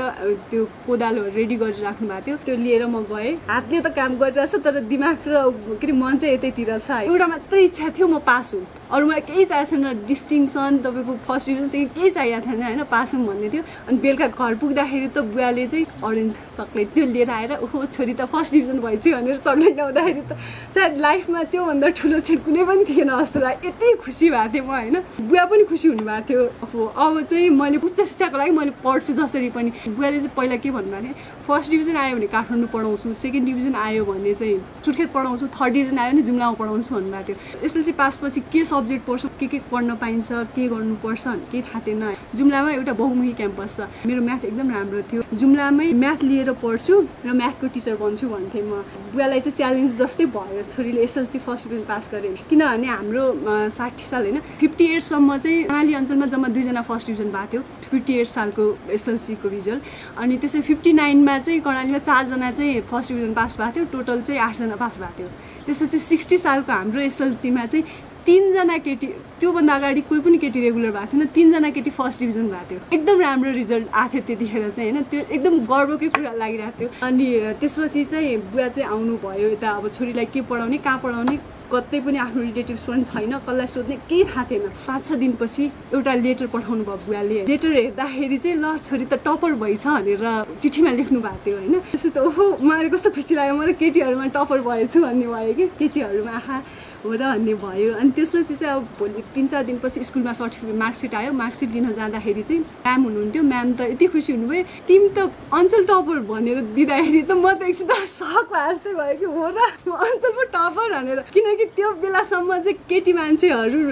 त्यो कोदालो रेडी गरेर राख्नु भएको थियो त्यो लिएर म गए हातले त काम गरिरहेछ तर दिमाग र के मन चाहिँ यतैतिर छ एउटा मात्र इच्छा थियो म पास हुँ अरु मलाई केही चाहिएन डिस्टिंक्सन तपाईको फर्स्ट इयर चाहिँ केही चाहिया थिएन हैन पास हुँ भन्ने थियो अनि बेलका घर पुग्दाखेरि त बुवाले चाहिँ ऑरेन्ज चकलेट त्यो लिएर आएर ओहो छोरी त फर्स्ट डिभिजन भएछ भनेर चकलेट ल्याउँदाखेरि त सायद लाइफमा त्यो भन्दा ठुलो चाहिँ कुनै पनि थिएन जस्तो लाग्यो यति खुसी भएको थिएँ म हैन बुवा पनि खुसी हुनुभएको थियो अब चाहिँ मैले उच्च शिक्षाको लागि मैले पढ्छु जसरी पनि बुवाले चाहिँ पहिला के भन्नुभयो फर्स्ट डिभिजन आयो भने काठमाडौँ पढाउँछु सेकेन्ड डिभिजन आयो भने चाहिँ सुर्खेत पढाउँछु थर्ड डिभिजन आयो भने जुम्लामा पढाउँछु भन्नुभएको थियो एसएलसी पासपछि के सब्जेक्ट पढ्छु के पढ्न पाइन्छ के गर्नुपर्छ केही थाहा थिएन जुम्लामा एउटा बहुमुखी क्याम्पस छ मेरो म्याथ एकदम राम्रो थियो जुम्लामै म्याथ लिएर पढ्छु र म्याथको टिचर बन्छु भन्थे म बुवालाई चाहिँ च्यालेन्ज जस्तै भयो छोरीले एसएलसी फर्स्ट डिभिजन पास गरे किनभने हाम्रो 60 साल हैन 58 सम्म चाहिँ कर्णाली अञ्चलमा जम्मा दुईजना फर्स्ट डिभिजन भएको थियो 58 सालको एसएलसी को रिजल्ट अनि त्यसै 59 मा चाहिँ कर्णालीमा 4 जना चाहिँ फर्स्ट डिभिजन पास भएको थियो टोटल चाहिँ 8 जना पास भएको थियो त्यसपछि 60 सालको हाम्रो एसएलसी मा चाहिँ 3 जना केटी त्यो भन्दा अगाडि कुनै पनि केटी रेगुलर भएको थिएन 3 जना केटी फर्स्ट डिभिजन भएको थियो एकदम राम्रो रिजल्ट आथे त्यतिखेर चाहिँ हैन त्यो एकदम गर्वकै कुरा लागिरहेको थियो अनि त्यसपछि चाहिँ बुवा चाहिँ आउनु भयो यता अब छोरीलाई के पढाउने कहाँ पढाउने कतै पनि आफ्नो रिलेटिभ्स पनि छैन कसलाई सोध्ने केही थाहा थिएन 5-6 दिनपछि एउटा लेटर पठाउनु भयो बुवाले लेटर हेर्दाखेरि चाहिँ ल छोरी त टपर भइछ भनेर चिठीमा लेख्नु भएको थियो हैन त्यसो त ओहो मलाई कस्तो खुसी लाग्यो म त केटीहरुमा टपर भएछु भन्ने भयो के केटीहरुमा आहा हो र भन्ने भयो अनि त्यसपछि चाहिँ अब भोलि 3-4 दिनपछि स्कुलमा सर्टिफिकेट मार्कसिट आयो मार्कसिट दिन जाँदाखेरि चाहिँ म्याम हुनुहुन्थ्यो म्याम त यति खुसी हुनुभयो तिमी त अञ्चल टपर भनेर दिँदाखेरि त म त एकछिन त सक जस्तै भयो कि हो र म अञ्चल पो टपर भनेर किनकि त्यो बेलासम्म चाहिँ केटी मान्छेहरू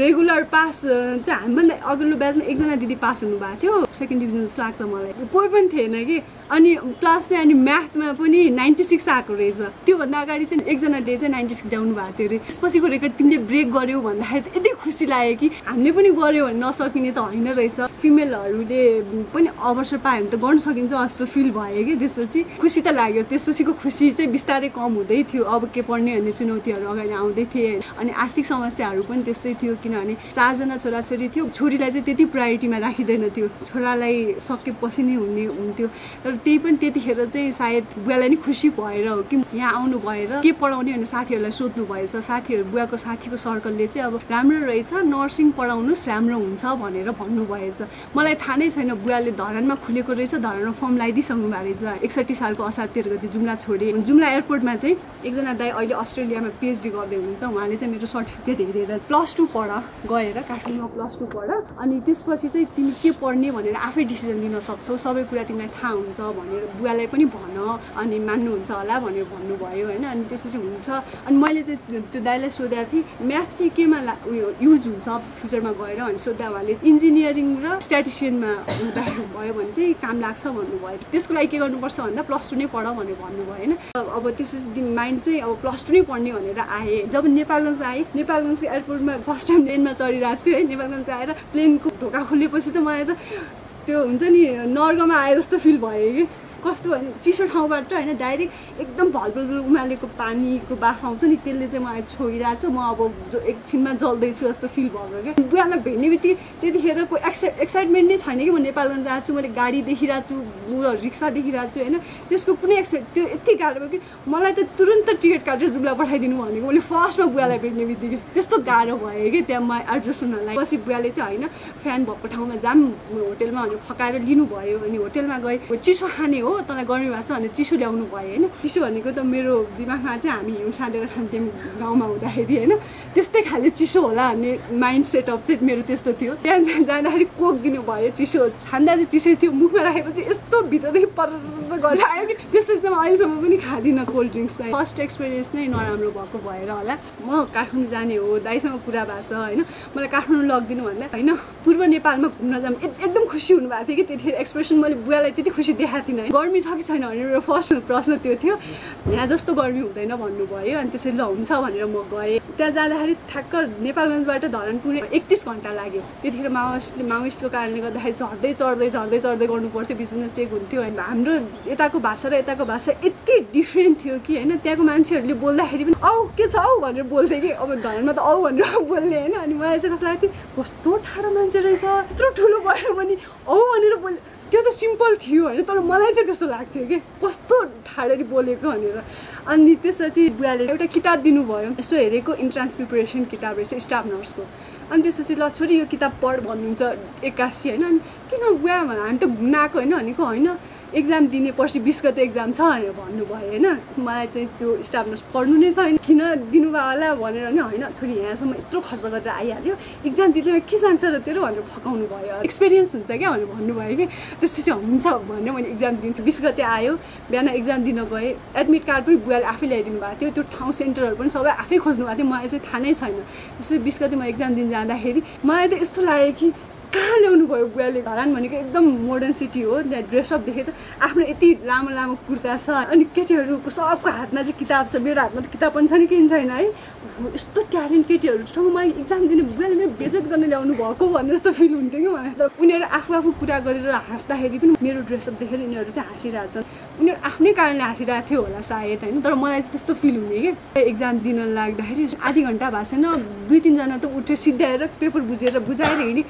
रेगुलर पास चाहिँ हामीभन्दा अघिल्लो ब्याचमा एकजना दिदी पास हुनुभएको थियो सेकेन्ड डिभिजन जस्तो लाग्छ मलाई कोही पनि थिएन कि अनि प्लस चाहिँ अनि म्याथमा पनि 96 आएको रहेछ त्योभन्दा अगाडि चाहिँ एकजना डे चाहिँ 96 ल्याउनु भएको थियो त्यसपछिको रेकर्ड तिमीले ब्रेक गर्यौ भन्दाखेरि त यति खुसी लाग्यो कि हामीले पनि गर्यौ भने नसकिने त हैन रहेछ फिमेलहरूले पनि अवसर पायो भने त गर्न सकिन्छ जस्तो फिल भयो कि त्यसपछि खुसी त लाग्यो त्यसपछिको खुसी चाहिँ बिस्तारै कम हुँदै थियो अब के पढ्ने भन्ने चुनौतीहरू अगाडि आउँदै थिए अनि आर्थिक समस्याहरू पनि त्यस्तै थियो किनभने 4 जना छोराछोरी थियो छोरीलाई चाहिँ त्यति प्रायोरिटीमा राखिदैन थियो छोरालाई सकेपछि नै हुने हुन्थ्यो तर त्यही पनि त्यतिखेर चाहिँ सायद बुवालाई नि खुसी भएर हो कि यहाँ आउनु भएर के पढाउने भने साथीहरूलाई सोध्नु भएछ साथीहरू बुवाको साथीको सर्कलले चाहिँ अब राम्रो रहेछ नर्सिङ पढाउनुस् राम्रो हुन्छ भनेर भन्नु भएछ मलाई थाहा नै छैन बुवाले धरानमा खुलेको रहेछ धरानमा फर्म लाइदिसक्नु भएको रहेछ 61 सालको असार 13 गते जुम्ला छोडे जुम्ला एयरपोर्टमा चाहिँ एकजना दाइ अहिले अस्ट्रेलियामा पीएचडी गर्दै हुनुहुन्छ उहाँले चाहिँ मेरो सर्टिफिकेट हेरेर +2 पढ गएर काठमाडौँमा +2 पढ अनि त्यसपछि चाहिँ तिमी के पढ्ने भनेर आफै डिसिजन लिन सक्छौ सबै कुरा तिमीलाई थाहा हुन्छ भनेर बुवालाई पनि भन अनि मान्नुहुन्छ होला भनेर भन्नुभयो हैन अनि त्यसपछि हुन्छ अनि मैले चाहिँ त्यो दाइलाई सोधेको थिएँ म्याथ चाहिँ केमा युज हुन्छ फ्युचरमा गएर अनि सोध्दा उहाँले इन्जिनियरिङ र स्ट्याटिस्टियनमा हुँदाखेरि भयो भने चाहिँ काम लाग्छ भन्नुभयो त्यसको लागि के गर्नुपर्छ भन्दा +2 नै पढ भनेर भन्नुभयो हैन अब त्यसपछि माइन्ड चाहिँ अब +2 नै पढ्ने भनेर आए जब नेपालगञ्ज आएँ नेपालगञ्जको एयरपोर्टमा फर्स्ट टाइम प्लेनमा चढिरहेको छु है नेपालगञ्ज आएर प्लेनको ढोका खोलेपछि त मलाई त त्यो हुन्छ नि नर्गमा आए जस्तो फिल भयो कि कस्तो भने चिसो ठाउँबाट हैन डाइरेक्ट एकदम भलभल उमालेको पानीको बाफ आउँछ नि त्यसले चाहिँ मलाई छोइरहेको छ म अब एकछिनमा जल्दैछु जस्तो फिल भयो क्या बुवालाई भेट्ने बित्तिकै त्यतिखेरको एक्साइटमेन्ट नै छैन कि म नेपालगञ्ज जान्छु मैले गाडी देखिरहेको छु रिक्सा देखिरहेको छु हैन त्यसको कुनै एक्साइट त्यो यति गाह्रो भयो कि मलाई त तुरुन्त टिकट काटेर जुम्ला पठाइदिनु भनेको मैले फर्स्टमा बुवालाई भेट्ने बित्तिकै त्यस्तो गाह्रो भयो कि त्यहाँ म एडजस्ट हुनलाई पछि बुवाले चाहिँ हैन फ्यान भएको ठाउँमा जाम होटेलमा भनेर फकाएर लिनुभयो अनि होटेलमा गए चिसो खाने हो तँलाई गर्मी भएको छ भने चिसो ल्याउनु भयो हैन चिसो भनेको त मेरो दिमागमा चाहिँ हामी हिउँ साँधेर खान्थ्यौँ गाउँमा हुँदाखेरि हैन त्यस्तै खाले चिसो होला भन्ने माइन्ड सेटअप चाहिँ मेरो त्यस्तो थियो त्यहाँ जाँदाखेरि कोक दिनुभयो चिसो छान्दा चाहिँ चिसो थियो मुखमा राखेपछि यस्तो भित्रदेखि पर्र गरेर आयो कि त्यसपछि चाहिँ म अहिलेसम्म पनि खादिनँ कोल्ड ड्रिङ्क्स चाहिँ फर्स्ट एक्सपिरियन्स नै नराम्रो भएको भएर होला म काठमाडौँ जाने हो दाइसँग कुरा भएको छ हैन मलाई काठमाडौँ लगिदिनु भन्दा हैन पूर्व नेपालमा घुम्न जाम एकदम खुसी हुनुभएको थियो कि त्यतिखेर एक्सप्रेसन मैले बुवालाई त्यति खुसी देखाएको थिइनँ गर्मी छ कि छैन भनेर फर्स्टमा प्रश्न त्यो थियो। यहाँ जस्तो गर्मी हुँदैन भन्नुभयो अनि त्यसरी ल हुन्छ भनेर म गएँ। त्यहाँ जाँदाखेरि ठ्याक्क नेपालगञ्जबाट धरान पुग्ने 31 घण्टा लाग्यो। त्यतिखेर माओवादीको कारणले गर्दाखेरि झर्दै चढ्दै झर्दै चढ्दै गर्नुपर्थ्यो, बिचमा चेक हुन्थ्यो। अनि हाम्रो यताको भाषा र यताको भाषा यति डिफ्रेन्ट थियो कि होइन, त्यहाँको मान्छेहरूले बोल्दाखेरि पनि औ के छ औ भनेर बोल्दै कि अब धरानमा त औ भनेर बोल्ने होइन। अनि मलाई चाहिँ कस्तो लाग्थ्यो कस्तो ठाडो मान्छे रहेछ, यत्रो ठुलो भएर पनि औ भनेर बोल्ने, त्यो त सिम्पल थियो होइन, तर मलाई चाहिँ त्यस्तो लाग्थ्यो कि कस्तो ठाडेरी बोलेको भनेर। अनि त्यसपछि बुवाले एउटा किताब दिनुभयो, यसो हेरेको इन्ट्रान्स प्रिपरेसन किताब रहेछ स्टाफ नर्सको। अनि त्यसपछि ल छोरी यो किताब पढ भन्नुहुन्छ 81 होइन। अनि किन बुवा भनेर, हामी त घुम्न आएको होइन भनेको होइन, एक्जाम दिने पर्सि 20 गते एक्जाम छ भनेर भन्नुभयो होइन। मलाई चाहिँ त्यो स्टाफ नर्स पढ्नु नै छैन किन दिनुभयो होला भनेर नि, होइन छोरी यहाँसम्म यत्रो खर्च गरेर आइहाल्यो एक्जाम दिँदैमा के जान्छ र तेरो भनेर फकाउनु भयो, एक्सपिरियन्स हुन्छ क्या भनेर भन्नुभयो कि। त्यसपछि हुन्छ भनेर मैले एक्जाम दिन 20 गते आयो, बिहान एक्जाम दिन गएँ। एडमिट कार्ड पनि बुवाले आफै ल्याइदिनु भएको थियो, त्यो ठाउँ सेन्टरहरू पनि सबै आफै खोज्नु भएको थियो, मलाई चाहिँ थाहा नै छैन। त्यसपछि 20 गते म एक्जाम दिन जाँदाखेरि मलाई त यस्तो लाग्यो कि कहाँ ल्याउनु भयो बुवाले, धरान भनेको एकदम मोडर्न सिटी हो, त्यहाँ ड्रेसअप देखेर आफ्नो यति लामो लामो कुर्ता छ, अनि केटीहरूको सबको हातमा चाहिँ किताब छ, मेरो हातमा त किताब पनि छैन किन छैन है, यस्तो ट्यालेन्ट केटीहरू ठाउँ मैले एक्जाम दिने बुवाले मेरो बेजत गर्न ल्याउनु भएको भन्ने जस्तो फिल हुन्थ्यो कि मलाई त। उनीहरू आफू कुरा गरेर हाँस्दाखेरि पनि मेरो ड्रेसअप देखेर यिनीहरू चाहिँ हाँसिरहेछन्, उनीहरू आफ्नै कारणले हाँसिरहेको थियो होला सायद होइन, तर मलाई चाहिँ त्यस्तो फिल हुने कि। एक्जाम दिन लाग्दाखेरि आधी घन्टा भएको छैन, 2-3 जना त उठ्यो सिद्ध्याएर पेपर बुझेर बुझाएर हिँडी,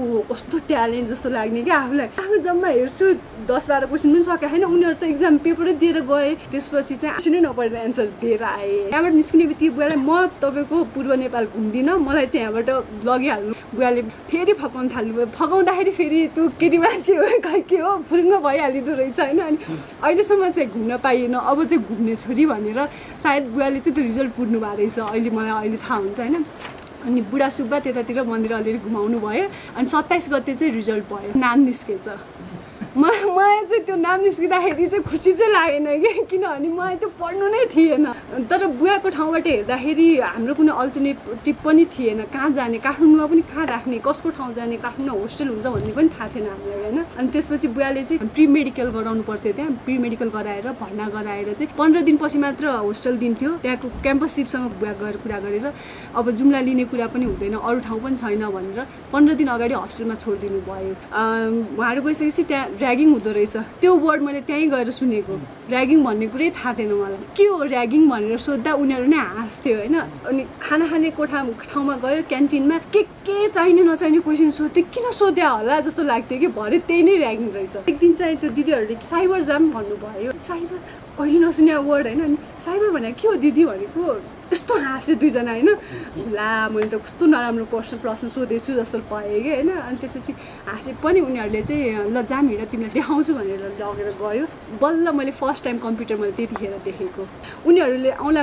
कस्तो ट्यालेन्ट जस्तो लाग्ने क्या आफूलाई। आफ्नो जम्मा हेर्छु 10-12 क्वेसन पनि सकेको छैन, उनीहरू त एक्जाम पेपरै दिएर गए। त्यसपछि चाहिँ क्वेसनै नपढेर एन्सर दिएर आए। यहाँबाट निस्किने बित्तिकै बुवालाई म तपाईँको पूर्व नेपाल घुम्दिनँ, मलाई चाहिँ यहाँबाट लगिहाल्नु। बुवाले फेरि फकाउनु थाल्नुभयो, फकाउँदाखेरि फेरि त्यो केटी मान्छे हो खै के हो फुल्न भइहालिँदो रहेछ होइन। अनि अहिलेसम्म चाहिँ घुम्न पाइएन, अब चाहिँ घुम्ने छोरी भनेर सायद बुवाले चाहिँ त्यो रिजल्ट पुर्नु भएको रहेछ, अहिले मलाई अहिले थाहा हुन्छ होइन। अनि बुढा सुब्बा त्यतातिर मन्दिर अलिअलि घुमाउनु भयो। अनि 27 गते चाहिँ रिजल्ट भयो, नाम निस्केछ। मलाई चाहिँ त्यो नाम निस्किँदाखेरि चाहिँ खुसी चाहिँ लागेन कि, किनभने मलाई त्यो पढ्नु नै थिएन। तर बुवाको ठाउँबाट हेर्दाखेरि हाम्रो कुनै अल्टरनेटिभ पनि थिएन, कहाँ जाने, काठमाडौँमा पनि कहाँ राख्ने, कसको ठाउँ जाने, काठमाडौँ होस्टेल हुन्छ भन्ने पनि थाहा थिएन हामीलाई होइन। अनि त्यसपछि बुवाले चाहिँ प्रि मेडिकल गराउनु पर्थ्यो, त्यहाँ प्रि मेडिकल गराएर भर्ना गराएर चाहिँ 15 दिनपछि मात्र होस्टेल दिन्थ्यो। त्यहाँको क्याम्पससिपसँग बुवा गएर कुरा गरेर अब जुम्ला लिने कुरा पनि हुँदैन, अरू ठाउँ पनि छैन भनेर 15 दिन अगाडि होस्टेलमा छोडिदिनु भयो। उहाँहरू गइसकेपछि त्यहाँ र्यागिङ हुँदो रहेछ, त्यो वर्ड मैले त्यहीँ गएर सुनेको, र्यागिङ भन्ने कुरै थाहा थिएन मलाई, के हो र्यागिङ भनेर सोद्धा उनीहरू नै हाँस्थ्यो होइन। अनि खाना खाने ठाउँमा गयो, क्यान्टिनमा के चाहिने नचाहिने क्वेसन सोध्थ्यो, किन सोध्या होला जस्तो लाग्थ्यो कि भरे त्यही नै र्यागिङ रहेछ। एक दिन चाहिँ त्यो दिदीहरूले साइबर जाम भन्नुभयो, साइबर कहिले नसुने वर्ड होइन। अनि साइबर भनेको के हो दिदी भनेको यस्तो हाँस्यो 2 जना होइन। ला मैले त कस्तो नराम्रो प्रश्न सोधेछु जस्तो पाएँ कि होइन। अनि त्यसपछि हाँसे पनि उनीहरूले चाहिँ ल जाम हिँड तिमीलाई देखाउँछु भनेर लगेर गयो। बल्ल मैले फर्स्ट टाइम कम्प्युटर मैले त्यतिखेर देखेको। उनीहरूले औँला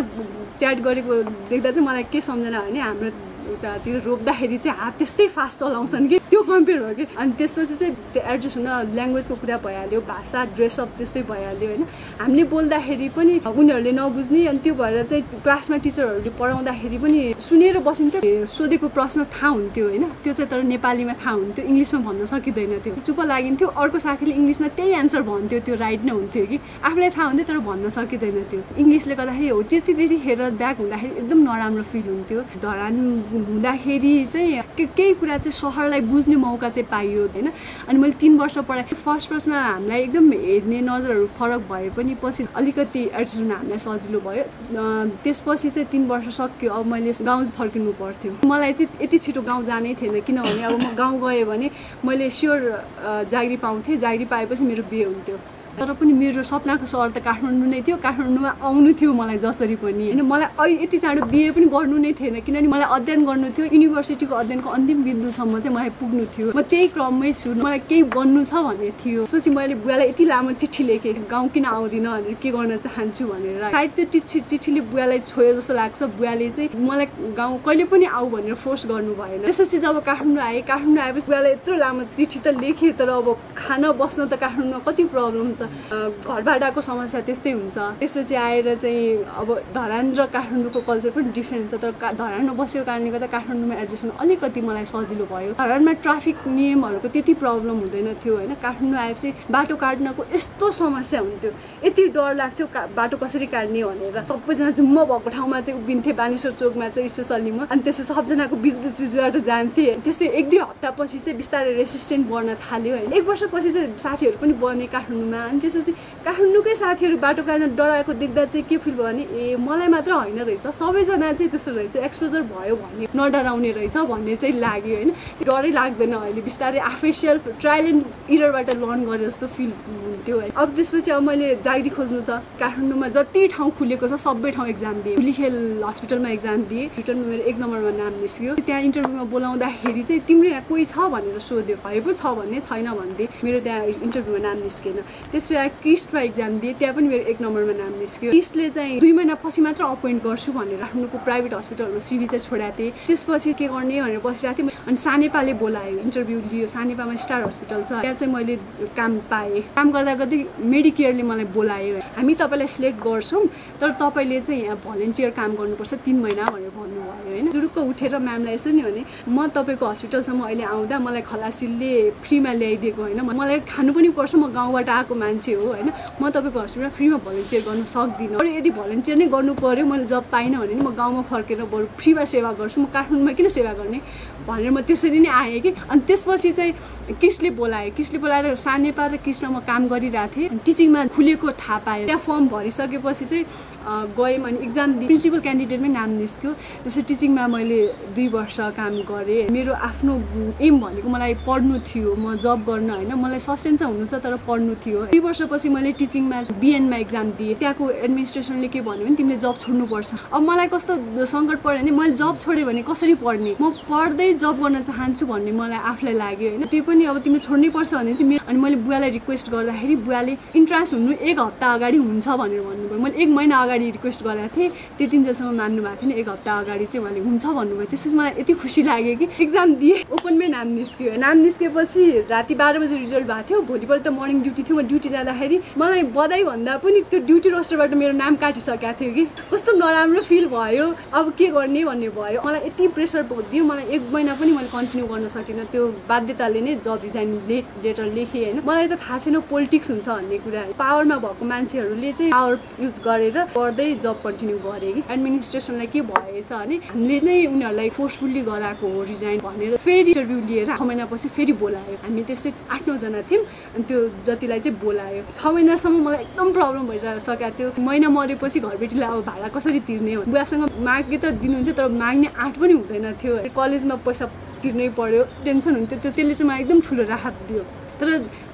च्याट गरेको देख्दा चाहिँ मलाई के सम्झना भने हाम्रो उतातिर रोक्दाखेरि चाहिँ हात त्यस्तै फास्ट चलाउँछन् कि त्यो कम्पेयर भयो कि। अनि त्यसपछि चाहिँ त्यो एडजस्ट हुन ल्याङ्ग्वेजको कुरा भइहाल्यो, भाषा ड्रेसअप त्यस्तै भइहाल्यो होइन। हामीले बोल्दाखेरि पनि उनीहरूले नबुझ्ने, अनि त्यो भएर चाहिँ क्लासमा टिचरहरूले पढाउँदाखेरि पनि सुनेर बसिन्थ्यो, सोधेको प्रश्न थाहा हुन्थ्यो होइन। त्यो चाहिँ तर नेपालीमा थाहा हुन्थ्यो, इङ्ग्लिसमा भन्न सकिँदैन थियो, चुप लागिन्थ्यो। अर्को साथीले इङ्ग्लिसमा त्यही एन्सर भन्थ्यो, त्यो राइट नै हुन्थ्यो कि आफूलाई थाहा हुन्थ्यो तर भन्न सकिँदैन थियो। इङ्ग्लिसले गर्दाखेरि हो त्यतिखेर ब्याक हुँदाखेरि एकदम नराम्रो फिल हुन्थ्यो। धरान हुँदाखेरि चाहिँ केही कुरा चाहिँ सहरलाई बुझ्ने मौका चाहिँ पाइयो होइन। अनि मैले 3 वर्ष पढाएँ, फर्स्टमा हामीलाई एकदम हेर्ने नजरहरू फरक भए पनि पछि अलिकति एडजस्ट हुन हामीलाई सजिलो भयो। त्यसपछि चाहिँ 3 वर्ष सक्यो, अब मैले गाउँ फर्किनु पर्थ्यो। मलाई चाहिँ यति छिटो गाउँ जानै थिएन, किनभने अब म गाउँ गएँ भने मैले स्योर जागिरी पाउँथेँ, जागिरी पाएपछि मेरो बिहे हुन्थ्यो। तर पनि मेरो सपनाको सहर त काठमाडौँ नै थियो, काठमाडौँमा आउनु थियो मलाई जसरी पनि होइन। मलाई अहिले यति चाँडो बिहे पनि गर्नु नै थिएन, किनभने मलाई अध्ययन गर्नु थियो, युनिभर्सिटीको अध्ययनको अन्तिम बिन्दुसम्म चाहिँ मलाई पुग्नु थियो, म त्यही क्रममै छु, मलाई केही बन्नु छ भन्ने थियो। त्यसपछि मैले बुवालाई यति लामो चिठी लेखेँ, गाउँ किन आउँदिनँ भनेर, के गर्न चाहन्छु भनेर। सायद त्यो चिठीले बुवालाई छोयो जस्तो लाग्छ, बुवाले चाहिँ मलाई गाउँ कहिले पनि आऊ भनेर फोर्स गर्नु भएन। त्यसपछि जब काठमाडौँ आएँ, काठमाडौँ आएपछि बुवालाई यत्रो लामो चिठी त लेखेँ, तर अब खान बस्न त काठमाडौँमा कति प्रब्लम छ घर भाडाको समस्या त्यस्तै हुन्छ त्यसपछि आएर चाहिँ अब धरान र काठमाडौँको कल्चर पनि डिफरेन्ट छ तर धरानमा बसेको कारणले गर्दा काठमाडौँमा एडजस्टमेन्ट अलिकति मलाई सजिलो भयो धरानमा ट्राफिक नियमहरुको त्यति प्रब्लम हुँदैन थियो हैन काठमाडौँ आएपछि बाटो काट्नको यस्तो समस्या हुन्थ्यो यति डर लाग्थ्यो बाटो कसरी काट्ने भनेर सबै जना जम्मा भएको ठाउँमा चाहिँ उभिन्थे बानेश्वर चोकमा चाहिँ स्पेशली म अनि त्यसै सबजनाको बीचबाट जान्थे त्यस्तै एक दुई हप्तापछि चाहिँ बिस्तारै रेसिस्टेन्ट बन्न थाल्यो हैन एक वर्षपछि चाहिँ साथीहरु पनि बने काठमाडौँमा अनि त्यसपछि काठमाडौँकै साथीहरु बाटो काट्न डराएको देख्दा चाहिँ के फिल भयो भने ए मलाई मात्र हैन रहेछ सबैजना चाहिँ त्यसो रहेछ एक्सपोजर भयो भन्ने नडराउने रहेछ भन्ने चाहिँ लाग्यो हैन डरै लाग्दैन अहिले बिस्तारै आफै सेल्फ ट्रायल एन्ड एररबाट लर्न गरे जस्तो फिल हुन्थ्यो हैन अब त्यसपछि अब मैले जागिरी खोज्नु छ काठमाडौँमा जति ठाउँ खुलेको छ सबै ठाउँ एक्जाम दिए पुलिखेल हस्पिटलमा एक्जाम दिए रिटर्नमा मेरो 1 नम्बरमा नाम निस्क्यो त्यहाँ इन्टरभ्युमा बोलाउँदाखेरि चाहिँ तिम्रो यहाँ कोही छ भनेर सोध्यो भए पो छ भन्ने छैन भन्दै मेरो त्यहाँ इन्टरभ्युमा नाम निस्केन त्यसपछि किस्टमा एक्जाम दिए त्यहाँ पनि मेरो 1 नम्बरमा नाम निस्क्यो किस्टले चाहिँ 2 महिनापछि मात्र अपॉइन्ट गर्छु भनेर राख्नुको प्राइभेट हस्पिटलमा सिभी चाहिँ छोडाते त्यसपछि के गर्ने भनेर बसिराथे अनि सानेपाले बोलायो इन्टरभ्यु लियो सानेपामा स्टार हस्पिटल छ त्यहाँ चाहिँ मैले काम पाए काम गर्दा गर्दै मेडिकेयरले मलाई बोलायो हामी तपाईलाई सिलेक्ट गर्छौं तर तपाईले चाहिँ यहाँ भोलिन्टियर काम गर्नुपर्छ 3 महिना भनेर भन्नुभयो हैन जुरुक्क उठेर म्यामलाई यसो नि भने म तपाईको हस्पिटलसम्म अहिले आउँदा मलाई खलासीले फ्रीमा ल्याइदिएको हैन मलाई खानु पनि पर्छ म गाउँबाट आएको मान्छे हो हैन म तपाईको हस्पिटलमा फ्रीमा भोलिन्टियर गर्न सक्दिन र यदि भोलिन्टियर नै गर्नु पर्यो मैले जब पाइन भने नि म गाउँमा फर्केर बरु फ्रीमा सेवा गर्छु म काठमाडौँमा किन सेवा गर्ने भनेर म त्यसरी नै आए कि अनि त्यसपछि चाहिँ किस्टले बोलाए किस्टले बोलाएर सानेपा र किस्टमा म काम गरिराथे टिचिङमा खुलेको थाहा पाए त्यहाँ फर्म भरिसकेपछि चाहिँ गएँ अनि एक्जाम दिए प्रिन्सिपल क्यान्डिडेटमै नाम निस्क्यो त्यसै टिचिङमा मैले 2 वर्ष काम गरे मेरो आफ्नो एम भनेको मलाई पढ्नु थियो म जब गर्न हैन मलाई सस्टेन चाहिँ हुनु छ तर पढ्नु थियो 2 वर्षपछि मैले टिचिङमा बीएनमा एक्जाम दिए त्यहाँको एडमिनिस्ट्रेसनले के भन्यो भने तिमीले जब छोड्नुपर्छ अब मलाई कस्तो संकट पर्यो भने मैले जब छोडे भने कसरी पढ्ने म पढ्दै जब गर्न चाहन्छु भन्ने मलाई आफुलाई लाग्यो हैन त्यो पनि अब तिमीले छोड्नै पर्छ भने चाहिँ अनि मैले बुवालाई रिक्वेस्ट गर्दाखेरि बुवाले इन्ट्रेस्ट हुनु 1 हप्ता अगाडि हुन्छ भनेर भन्नुभयो मैले 1 महिना अगाडि रिक्वेस्ट गरेको थिए त्यतिन्जेलसम्म मान्नु भएको थिएन 1 हप्ता अगाडि चाहिँ उहाँले हुन्छ भन्नुभयो त्यसपछि मलाई यति खुसी लाग्यो कि एक्जाम दिए ओपनमै नाम निस्क्यो नाम निस्केपछि राति 12 बजे रिजल्ट भएको थियो भोलिपल्ट मर्निङ ड्युटी थियो म ड्युटी जाँदाखेरि मलाई बधाई भन्दा पनि त्यो ड्युटी रोस्टरबाट मेरो नाम काटिसकेको थियो कि कस्तो नराम्रो फिल भयो अब के गर्ने भन्ने भयो मलाई यति प्रेसर दियो मलाई 1 महिना पनि मैले कन्टिन्यू गर्न सकिन त्यो बाध्यताले नै जब रिजाइन लेटर लेखे हैन मलाई त थाहा थिएन पोलिटिक्स हुन्छ भन्ने कुरा पावरमा भएको मान्छेहरूले चाहिँ पावर युज गरेर गर्दै जब कन्टिन्यू गरे कि एडमिनिस्ट्रेसनलाई के भएछ भने हामीले नै उनीहरुलाई फोर्सफुली गराएको हो रिजाइन भनेर फेरि इन्टरभ्यु लिएर 6 महिनापछि फेरि बोलायो हामी त्यस्तै 8-9 जना थियौं अनि त्यो जतिलाई चाहिँ बोलायो 6 महिनासम्म मलाई एकदम प्रब्लम भइसकेको थियो महिना मरेपछि घरबेटीलाई अब भाडा कसरी तिर्ने हो बुवासँग माग्ने त दिनुहुन्थ्यो तर माग्ने आँट पनि हुँदैन थियो कलेजमा पैसा तिर्नै पर्यो टेन्सन हुन्थ्यो त्यसले चाहिँ मलाई एकदम ठुलो राहत दियो तर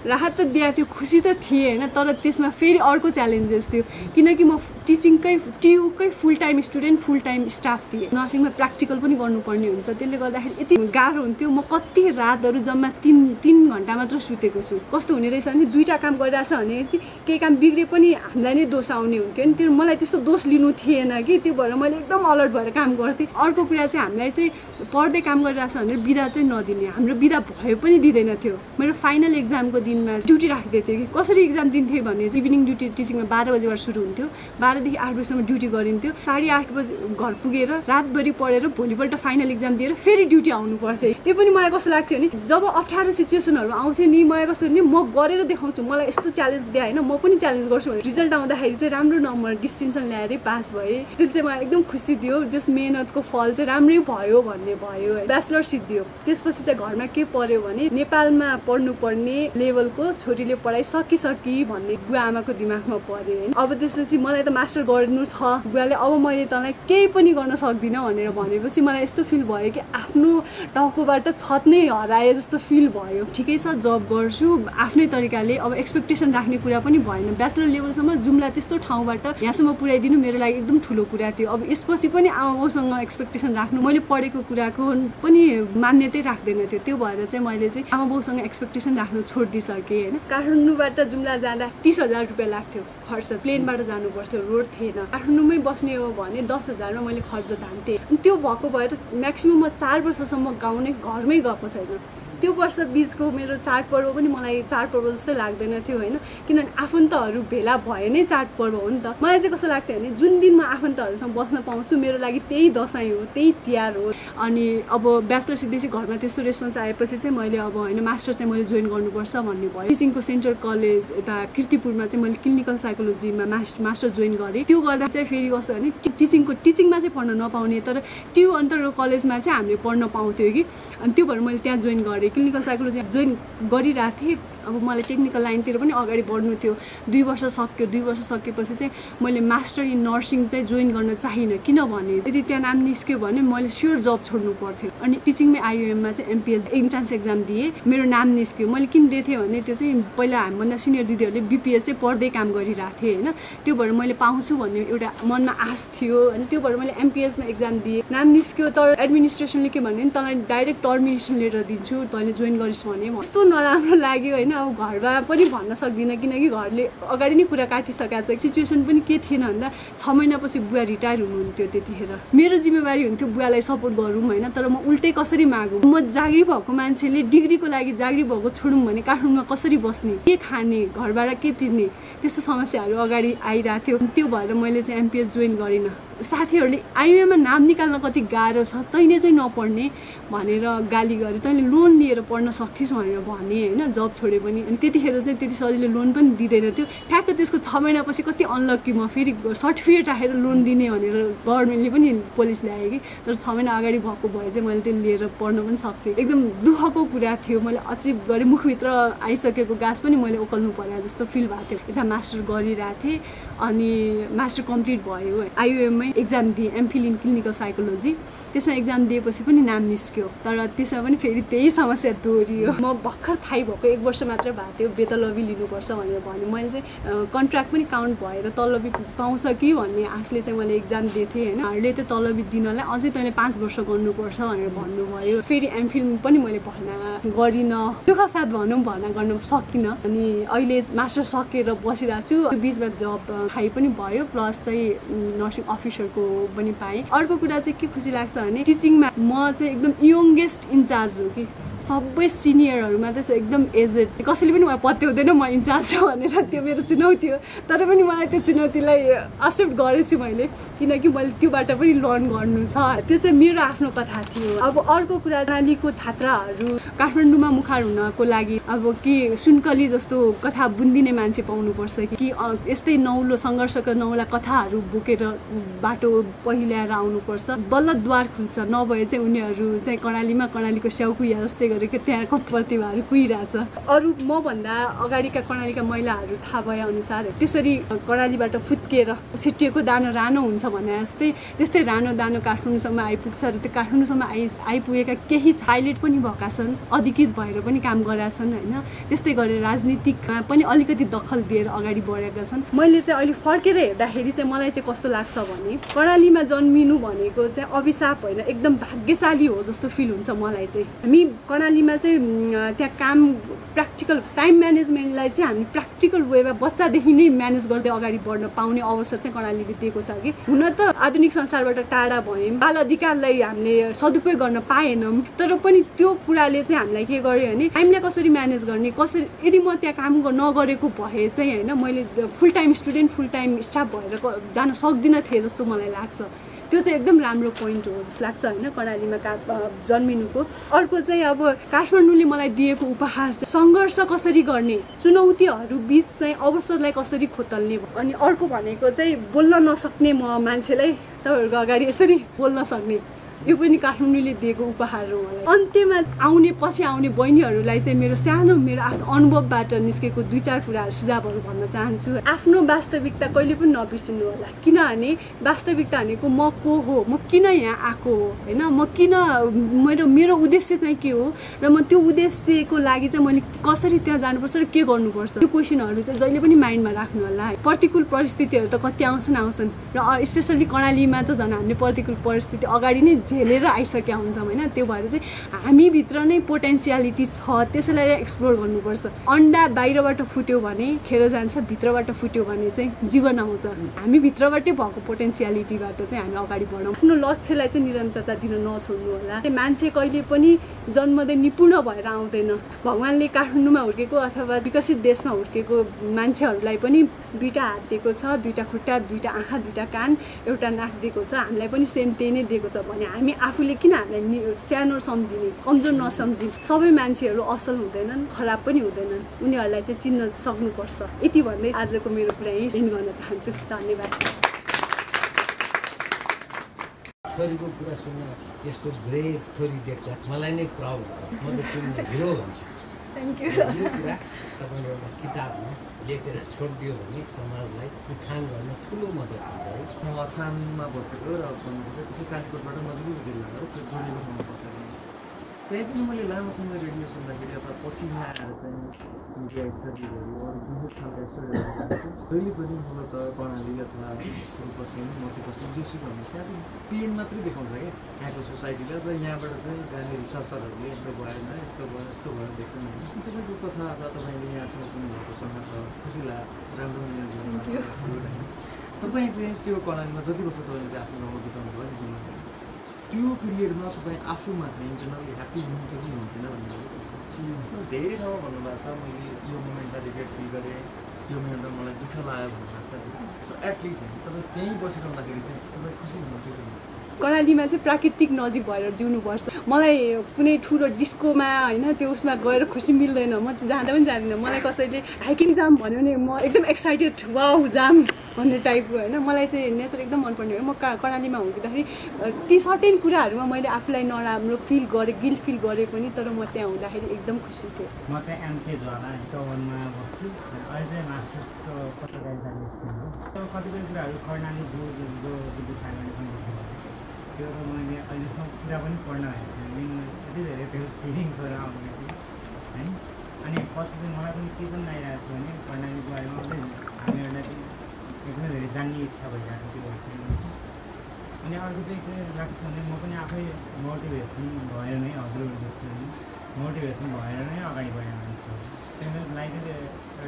राहत त दिया थियो खुसी त थिए हैन तर त्यसमा फेरि अर्को च्यालेन्जेस थियो किनकि म टिचिङकै टियुकै full time student full time staff थिए नर्सिङमा प्र्याक्टिकल पनि गर्नुपर्ने हुन्छ त्यसले गर्दाखेरि यति गाह्रो हुन्थ्यो म कति रातहरु जम्मा 3 घण्टा मात्र सुतेको छु कस्तो हुने रहेछ भने दुईटा काम गरिराछ भने केही काम बिग्रे पनि हामीलाई नै दोष आउने हुन्थ्यो नि त्यो मलाई त्यस्तो दोष लिनु थिएन कि त्यो भएर मैले एकदम अलर्ट भएर काम गर्थे अर्को कुरा चाहिँ हामीलाई चाहिँ पढ्दै काम गरिराछ भने बिदा चाहिँ नदिने हाम्रो बिदा भए पनि दिदैन थियो मेरो फाइनल एक्जामको दिनमा ड्युटी राख्दैथे कि कसरी एक्जाम दिन्थे भने इभिनिङ ड्युटी टिचिङमा 12 बजेबाट सुरु हुन्थ्यो 12 देखि 8 बजेसम्म ड्युटी गरिन्थ्यो 8:30 बजे घर पुगेर रातभरि पढेर भोलिपल्ट फाइनल एक्जाम दिएर फेरि ड्युटी आउनु पर्थ्यो त्यो पनि मलाई कस्तो लाग्थ्यो नि जब अप्ठ्यारो सिचुएसनहरु आउँथे नि मलाई कस्तो नि म गरेर देखाउँछु मलाई यस्तो च्यालेन्ज दिए हैन म पनि च्यालेन्ज गर्छु भने रिजल्ट आउँदाखेरि चाहिँ राम्रो नम्बर डिस्टिंसन ल्याएर पास भए त्यो चाहिँ मलाई एकदम खुसी दियो जस मेहनतको फल चाहिँ राम्रै भयो भन्ने भयो ब्याचलर सिद्धियो त्यसपछि चाहिँ घरमा के पर्यो भने नेपालमा पढ्नुपर्ने लेभलको छोरीले पढाइ सकिसकी भन्ने बुवा आमाको दिमागमा पर्यो हैन अब त्यसपछि मलाई त मास्टर गर्नु छ बुवाले अब मैले तँलाई केही पनि गर्न सक्दिन भनेर भनेपछि मलाई यस्तो फिल भयो कि आफ्नो टाउकोबाट छत नै हराए जस्तो फिल भयो ठिकै छ जब गर्छु आफ्नै तरिकाले अब एक्सपेक्टेसन राख्ने कुरा पनि भएन ब्याचलर लेभलसम्म जुमला त्यस्तो ठाउँबाट यहाँसम्म पुर्याइदिनु मेरो लागि एकदम ठुलो कुरा थियो अब यसपछि पनि आमासँग एक्सपेक्टेसन राख्नु मैले पढेको कुराको पनि मान्यतै राख्दैन थियो त्यो भएर चाहिँ मैले चाहिँ आमासँग एक्सपेक्टेसन राख्नु छोडिदिसके हैन काठमाडौँबाट जुम्ला जाँदा 30,000 रुपैयाँ लाग्थ्यो खर्च प्लेनबाट जानुपर्थ्यो रोड थिएन काठमाडौँमै बस्ने हो भने 10,000 मा मैले खर्च धान्थे त्यो भएको भएर म्याक्सिमम म 4 वर्षसम्म गाउँ नै घरमै गएको छैन त्यो वर्ष बीचको मेरो चाडपर्व पनि मलाई चाडपर्व जस्तै लाग्दैन थियो हैन किनभने आफन्तहरु भेला भए नै चाडपर्व हो नि त मलाई चाहिँ कस्तो लाग्थ्यो भने जुन दिन म आफन्तहरुसँग बस्न पाउँछु मेरो लागि त्यही दशैं हो त्यही तिहार हो अनि अब ब्याचलर सिधैसी घरमा त्यस्तो रेस्पोन्स आएपछि चाहिँ मैले अब हैन मास्टर चाहिँ मैले जोइन गर्नुपर्छ भन्ने भयो टिचिङको सेन्ट्रल कलेज एता कृतिपुरमा चाहिँ मैले क्लिनिकल साइकोलोजीमा मास्टर जोइन गरे त्यो गर्दा चाहिँ फेरि कस्तो भने टिचिङमा चाहिँ पढ्न नपाउने तर त्यो अन्तरो कलेजमा चाहिँ हामीले पढ्न पाउँथ्यो कि अनि त्यो भएर मैले त्यहाँ जोइन गरे क्लिनिकल साइकोलोजी जोइन गरिराथे अब मलाई टेक्निकल लाइनतिर पनि अगाडि बढ्नु थियो 2 वर्ष सक्यो 2 वर्ष सकेपछि चाहिँ मैले मास्टर इन नर्सिङ चाहिँ जोइन गर्न चाहिन किनभने यदि त्यहाँ नाम निस्क्यो भने मैले स्योर जब छोड्नु पर्थ्यो अनि टिचिङमै आईएममा चाहिँ एमपीएस एन्ट्रान्स एक्जाम दिए मेरो नाम निस्क्यो मैले किन दिएथे भने त्यो चाहिँ पहिला हामीभन्दा सिनियर दिदीहरुले बीपीएस चाहिँ पढ्दै काम गरिराथे हैन त्यो भएर मैले पाउँछु भन्ने एउटा मनमा आश थियो अनि त्यो भएर मैले एमपीएस मा एक्जाम दिए नाम निस्क्यो तर एडमिनिस्ट्रेसनले के भन्यो नि तलाई डाइरेक्ट टर्मिनेसन लेटर दिन्छु तैले जोइन गरिस् भने यस्तो नराम्रो लाग्यो हैन अब घरमा पनि भन्न सक्दिन किनकि घरले अगाडि नै कुरा काटिसका छ सिचुएसन पनि के थिएन भन्दा 6 महिनापछि बुवा रिटायर हुनुहुन्थ्यो त्यतिखेर मेरो जिम्मेवारी हुन्थ्यो बुवालाई सपोर्ट गरौँ हैन तर म उल्टै कसरी मागौँ म जागिर भएको मान्छेले डिग्रीको लागि जागिर भएको छोडौँ भने काठमाडौँमा कसरी बस्ने के खाने घरबाट के तिर्ने त्यस्तो समस्याहरु अगाडि आइराथ्यो त्यो भएर मैले चाहिँ एमपीएस जोइन गरिन साथीहरुले आईएममा नाम निकाल्न कति गाह्रो छ तैले चाहिँ नपढ्ने भनेर गाली गरे तैले लोन लिएर पढ्न सक्छिस् भनेर भने हैन जब छोडे पनि अनि त्यतिखेर चाहिँ त्यति सजिलै लोन पनि दिदैन थियो ठ्याक्क त्यसको 6 महिनापछि कति अनलक्की म फेरि सर्टिफिकेट राखेर लोन दिने भनेर गभर्नमेन्टले पनि पुलिस ल्याए कि तर 6 महिना अगाडि भएको भए चाहिँ मैले त्यो लिएर पढ्न पनि सक्थे एकदम दुःखको कुरा थियो मैले अचिभ गरे मुखभित्र आइसकेको गास पनि मैले ओकल्नु पर्या जस्तो फिल भएको थियो यता मास्टर गरिराथे अनि मास्टर कम्प्लिट भयो आईएम मै एक्जाम दिए एमफिल इन क्लिनिकल साइकोलोजी त्यसमा एक्जाम दिएपछि पनि नाम निस्क्यो तर त्यसमा पनि फेरि त्यही समस्या दोहोरियो म भर्खर थाई भएको 1 वर्ष मात्र भाथ्यो बेतलबी लिनुपर्छ भनेर भने मैले चाहिँ कन्ट्र्याक्ट पनि काउन्ट भएर तलबी पाउँछ कि भन्ने आशले चाहिँ मैले एक्जाम दिएथे हैन हारले त तलबी दिनलाई अझै तैले 5 वर्ष गर्नुपर्छ भनेर भन्नुभयो फेरि एमफिल पनि मैले भर्ना गरिन दुःख साथ भनौं भर्ना गर्न सकिन अनि अहिले मास्टर सकेर बसिराछु त्यो बीचमा जब थाई पनि भयो प्लस चाहिँ नर्सिङ अफिसरको पनि पाए अर्को कुरा चाहिँ के खुसी लाग्छ अनि टिचिङमा म चाहिँ एकदम यंगेस्ट इन्चार्ज हो कि सबै सिनियरहरुमा त एकदम एजेड कसैले पनि मलाई पत्याउँदैन म इन्चार्ज हो भनेर त्यो मेरो चुनौती हो तर पनि मलाई त्यो चुनौतीलाई एक्सेप्ट गरेछु मैले किनकि मैले त्योबाट पनि लर्न गर्नु छ त्यो चाहिँ मेरो आफ्नो कथा थियो अब अर्को कुरा रानीको छात्राहरु काठमाडौँमा मुखर हुनको लागि अब के सुनकली जस्तो कथा बुन्दिने मान्छे पाउनु पर्छ कि एस्तै नौलो संघर्षको नौला कथाहरु बोकेर बाटो पहिल्याएर आउनु पर्छ बल्ल द्वार खुल्छ नभए चाहिँ उनीहरु चाहिँ कर्णालीमा कर्णालीको स्याउकुया जस्तै गरेको त्यहाँको प्रतिभाहरु कुइराछ अरु म भन्दा अगाडिका कर्णालीका महिलाहरु थाहा भए अनुसार त्यसरी कर्णालीबाट फुत्केर छिटिएको दानो रानो हुन्छ भने जस्तै त्यस्तै रानो दानो काठमाडौँसम्म आइपुग्छ र त्यो काठमाडौँसम्म आइपुगेका केही हाइलाइट पनि भएका छन् अधिकृत भएर पनि काम गरेछन् हैन त्यस्तै गरे राजनीतिकमा पनि अलिकति दखल दिएर अगाडि बढेका छन् मैले चाहिँ अहिले फर्केर हेर्दाखेरि चाहिँ मलाई चाहिँ कस्तो लाग्छ भने कर्णालीमा जन्मिनु भनेको चाहिँ अभिशाप होइन एकदम भाग्यशाली हो जस्तो फिल हुन्छ मलाई चाहिँ हामी कर्णालीमा चाहिँ त्यहाँ काम प्र्याक्टिकल टाइम म्यानेजमेन्टलाई चाहिँ हामी प्र्याक्टिकल वेमा बच्चादेखि नै म्यानेज गर्दै अगाडि बढ्न पाउने अवसर चाहिँ कर्णालीले दिएको छ कि हुन त आधुनिक संसारबाट टाढा भयौं बाल अधिकारलाई हामीले सदुपयोग गर्न पाएनौं तर पनि त्यो कुराले चाहिँ हामीलाई के गर्यो भने हामीलाई कसरी म्यानेज गर्ने कसरी यदि म त्यहाँ काम नगरेको भए चाहिँ हैन मैले full time student full time staff भएर जान सक्दिन थिए जस्तो मलाई लाग्छ त्यो चाहिँ एकदम राम्रो पोइन्ट हो जस्तो लाग्छ हैन कर्णालीमा जन्मिनुको अर्को चाहिँ अब काठमाडौँले मलाई दिएको उपहार संघर्ष कसरी गर्ने चुनौतीहरु बीच चाहिँ अवसरलाई कसरी खोतल्ने अनि अर्को भनेको चाहिँ बोल्न नसक्ने म मान्छेलाई तपाईहरुको अगाडि यसरी बोल्न सक्ने यो पनि काठमाडौँले दिएको उपहार हो अन्त्यमा पछि आउने बहिनीहरुलाई चाहिँ मेरो सानो मेरो आफ्नो अनुभवबाट निस्केको 2-4 कुराहरु सुझावहरु भन्न चाहन्छु आफ्नो वास्तविकता कहिले पनि नबिर्सिनु होला किनभने वास्तविकता भनेको म को हो म किन यहाँ आको हो हैन म किन मेरो उद्देश्य चाहिँ के हो र म त्यो उद्देश्यको लागि चाहिँ मैले कसरी त्यहाँ जानुपर्छ र के गर्नुपर्छ त्यो क्वेशनहरु चाहिँ जहिले पनि माइन्डमा राख्नु होला प्रतिकूल परिस्थितिहरु त कति आउँछन् र स्पेशली कर्णालीमा त झन् हामीले प्रतिकूल परिस्थिति अगाडि नै झेलेर आइसक्या हुन्छौं हैन त्यो भएर चाहिँ हामी भित्र नै पोटेन्शियालिटी छ त्यसैलाई एक्सप्लोर गर्नुपर्छ अन्डा बाहिरबाट फुट्यो भने खेर जान्छ भित्रबाट फुट्यो भने चाहिँ जीवन आउँछ हामी भित्रबाटै भएको पोटेन्शियालिटी बाट चाहिँ हामी अगाडि बढौं आफ्नो लक्ष्यलाई चाहिँ निरन्तरता दिन नछोड्नु होला मान्छे कहिले पनि जन्मदै निपुण भएर आउँदैन भगवानले काठमाडौँमा हुर्केको अथवा विकसित देशमा हुर्केको मान्छेहरुलाई पनि दुईटा हात दिएको छ दुईटा खुट्टा दुईटा आँखा दुईटा कान एउटा नाक दिएको छ हामीलाई पनि सेम त्यही नै दिएको छ भने हामी आफुले किन हामीलाई सानो सम्झिने कमजोर नसम्झिने सबै मान्छेहरु असल हुँदैनन् खराब पनि हुँदैनन् उनीहरुलाई चाहिँ चिन्न सक्नुपर्छ यति भन्दै आजको मेरो कुरा यही एन्ड गर्न चाहन्छु धन्यवाद छोरीको कुरा सुन्न यस्तो ब्रेभ छोरी देख्दा मलाई नै प्राउड म त तिमीलाई हिरो भन्छु थ्यांक यू सर तपाईहरुको किताबमा लेखेर छोडिदियो भने समाजलाई उत्थान गर्न ठूलो मद्दत हुन्छ म आसाममा बसेको र त्यसै काठमाडौँबाट मजबुत जिल्लामा त्यो जोडिनु मन पर्छ त्यही पनि मैले लामो समय रेडियो सुन्दाखेरि अथवा पसिना आएर चाहिँ मिडिया स्टडीहरू अरू विभिन्न खालका स्टडीहरू जहिले पनि मूलत कर्णाली अथवा फुलपसेन मतीपसेन जोशी भन्ने त्यहाँ चाहिँ पेन मात्रै देखाउँछ क्या यहाँको सोसाइटीलाई र यहाँबाट चाहिँ जाने रिसर्चरहरूले यस्तो भएन यस्तो भएर देख्छन् होइन तपाईँको कथा अथवा तपाईँले यहाँसम्म सुन्नुभएको समाज खुसी लाग्यो राम्रो तपाईँ चाहिँ त्यो कर्णालीमा जति वर्ष तपाईँले आफ्नो गाउँ बिताउनु भयो नि जुन त्यो पिरियडमा तपाईं आफूमा चाहिँ इन्टरनली ह्याप्पी हुनुहुन्थ्यो कि हुनुहुन्थेन भन्ने धेरै ठाउँमा भन्नुभएको छ मैले यो मोमेन्टमा रिग्रेट फिल गरेँ यो मोमेन्टमा मलाई दुःख लाग्यो भन्नुभएको छ एटलिस्ट तपाईँ त्यहीँ बसिरहँदाखेरि चाहिँ तपाईँ खुसी हुनुहुन्थ्यो कि कर्णालीमा चाहिँ प्राकृतिक नजिक भएर जिउनुपर्छ मलाई कुनै ठुलो डिस्कोमा हैन त्यो उसमा गएर खुसी मिल्दैन म जाँदा पनि जान्दिनँ मलाई कसैले हाइकिङ जाम भन्यो नि म एकदम एक्साइटेड वाउ जाम भन्ने टाइपको हैन मलाई चाहिँ नेचर एकदम मन पर्ने हो म कर्णालीमा हुँदाखेरि ती सर्टेन कुराहरुमा मैले आफुलाई नराम्रो फिल गरे गिल्ट फिल गरे पनि तर म त्यहाँ हुँदाखेरि एकदम खुसी थिएँ म चाहिँ एमके झोला टाउनमा बस्छु अहिले चाहिँ मास्टर्सको पत्रकारिता लेख्छु कतिपय कुराहरु कर्णाली जो त्यो त मैले अहिलेसम्म कुरा पनि पढ्न भएको थिएँ यति धेरै त्यो फिलिङ्सहरू आउनु थियो है अनि पछि चाहिँ मलाई पनि के पनि आइरहेको थियो भने कर्णालीको बारेमा चाहिँ हामीहरूलाई चाहिँ एकदमै धेरै जान्ने इच्छा भइरहेको थियो अनि अर्को चाहिँ के लाग्छ भने म पनि आफै मोटिभेसन भएर नै हजुर जस्तो मोटिभेसन भएर नै अगाडि बढेर मान्छे तिमीहरूलाई चाहिँ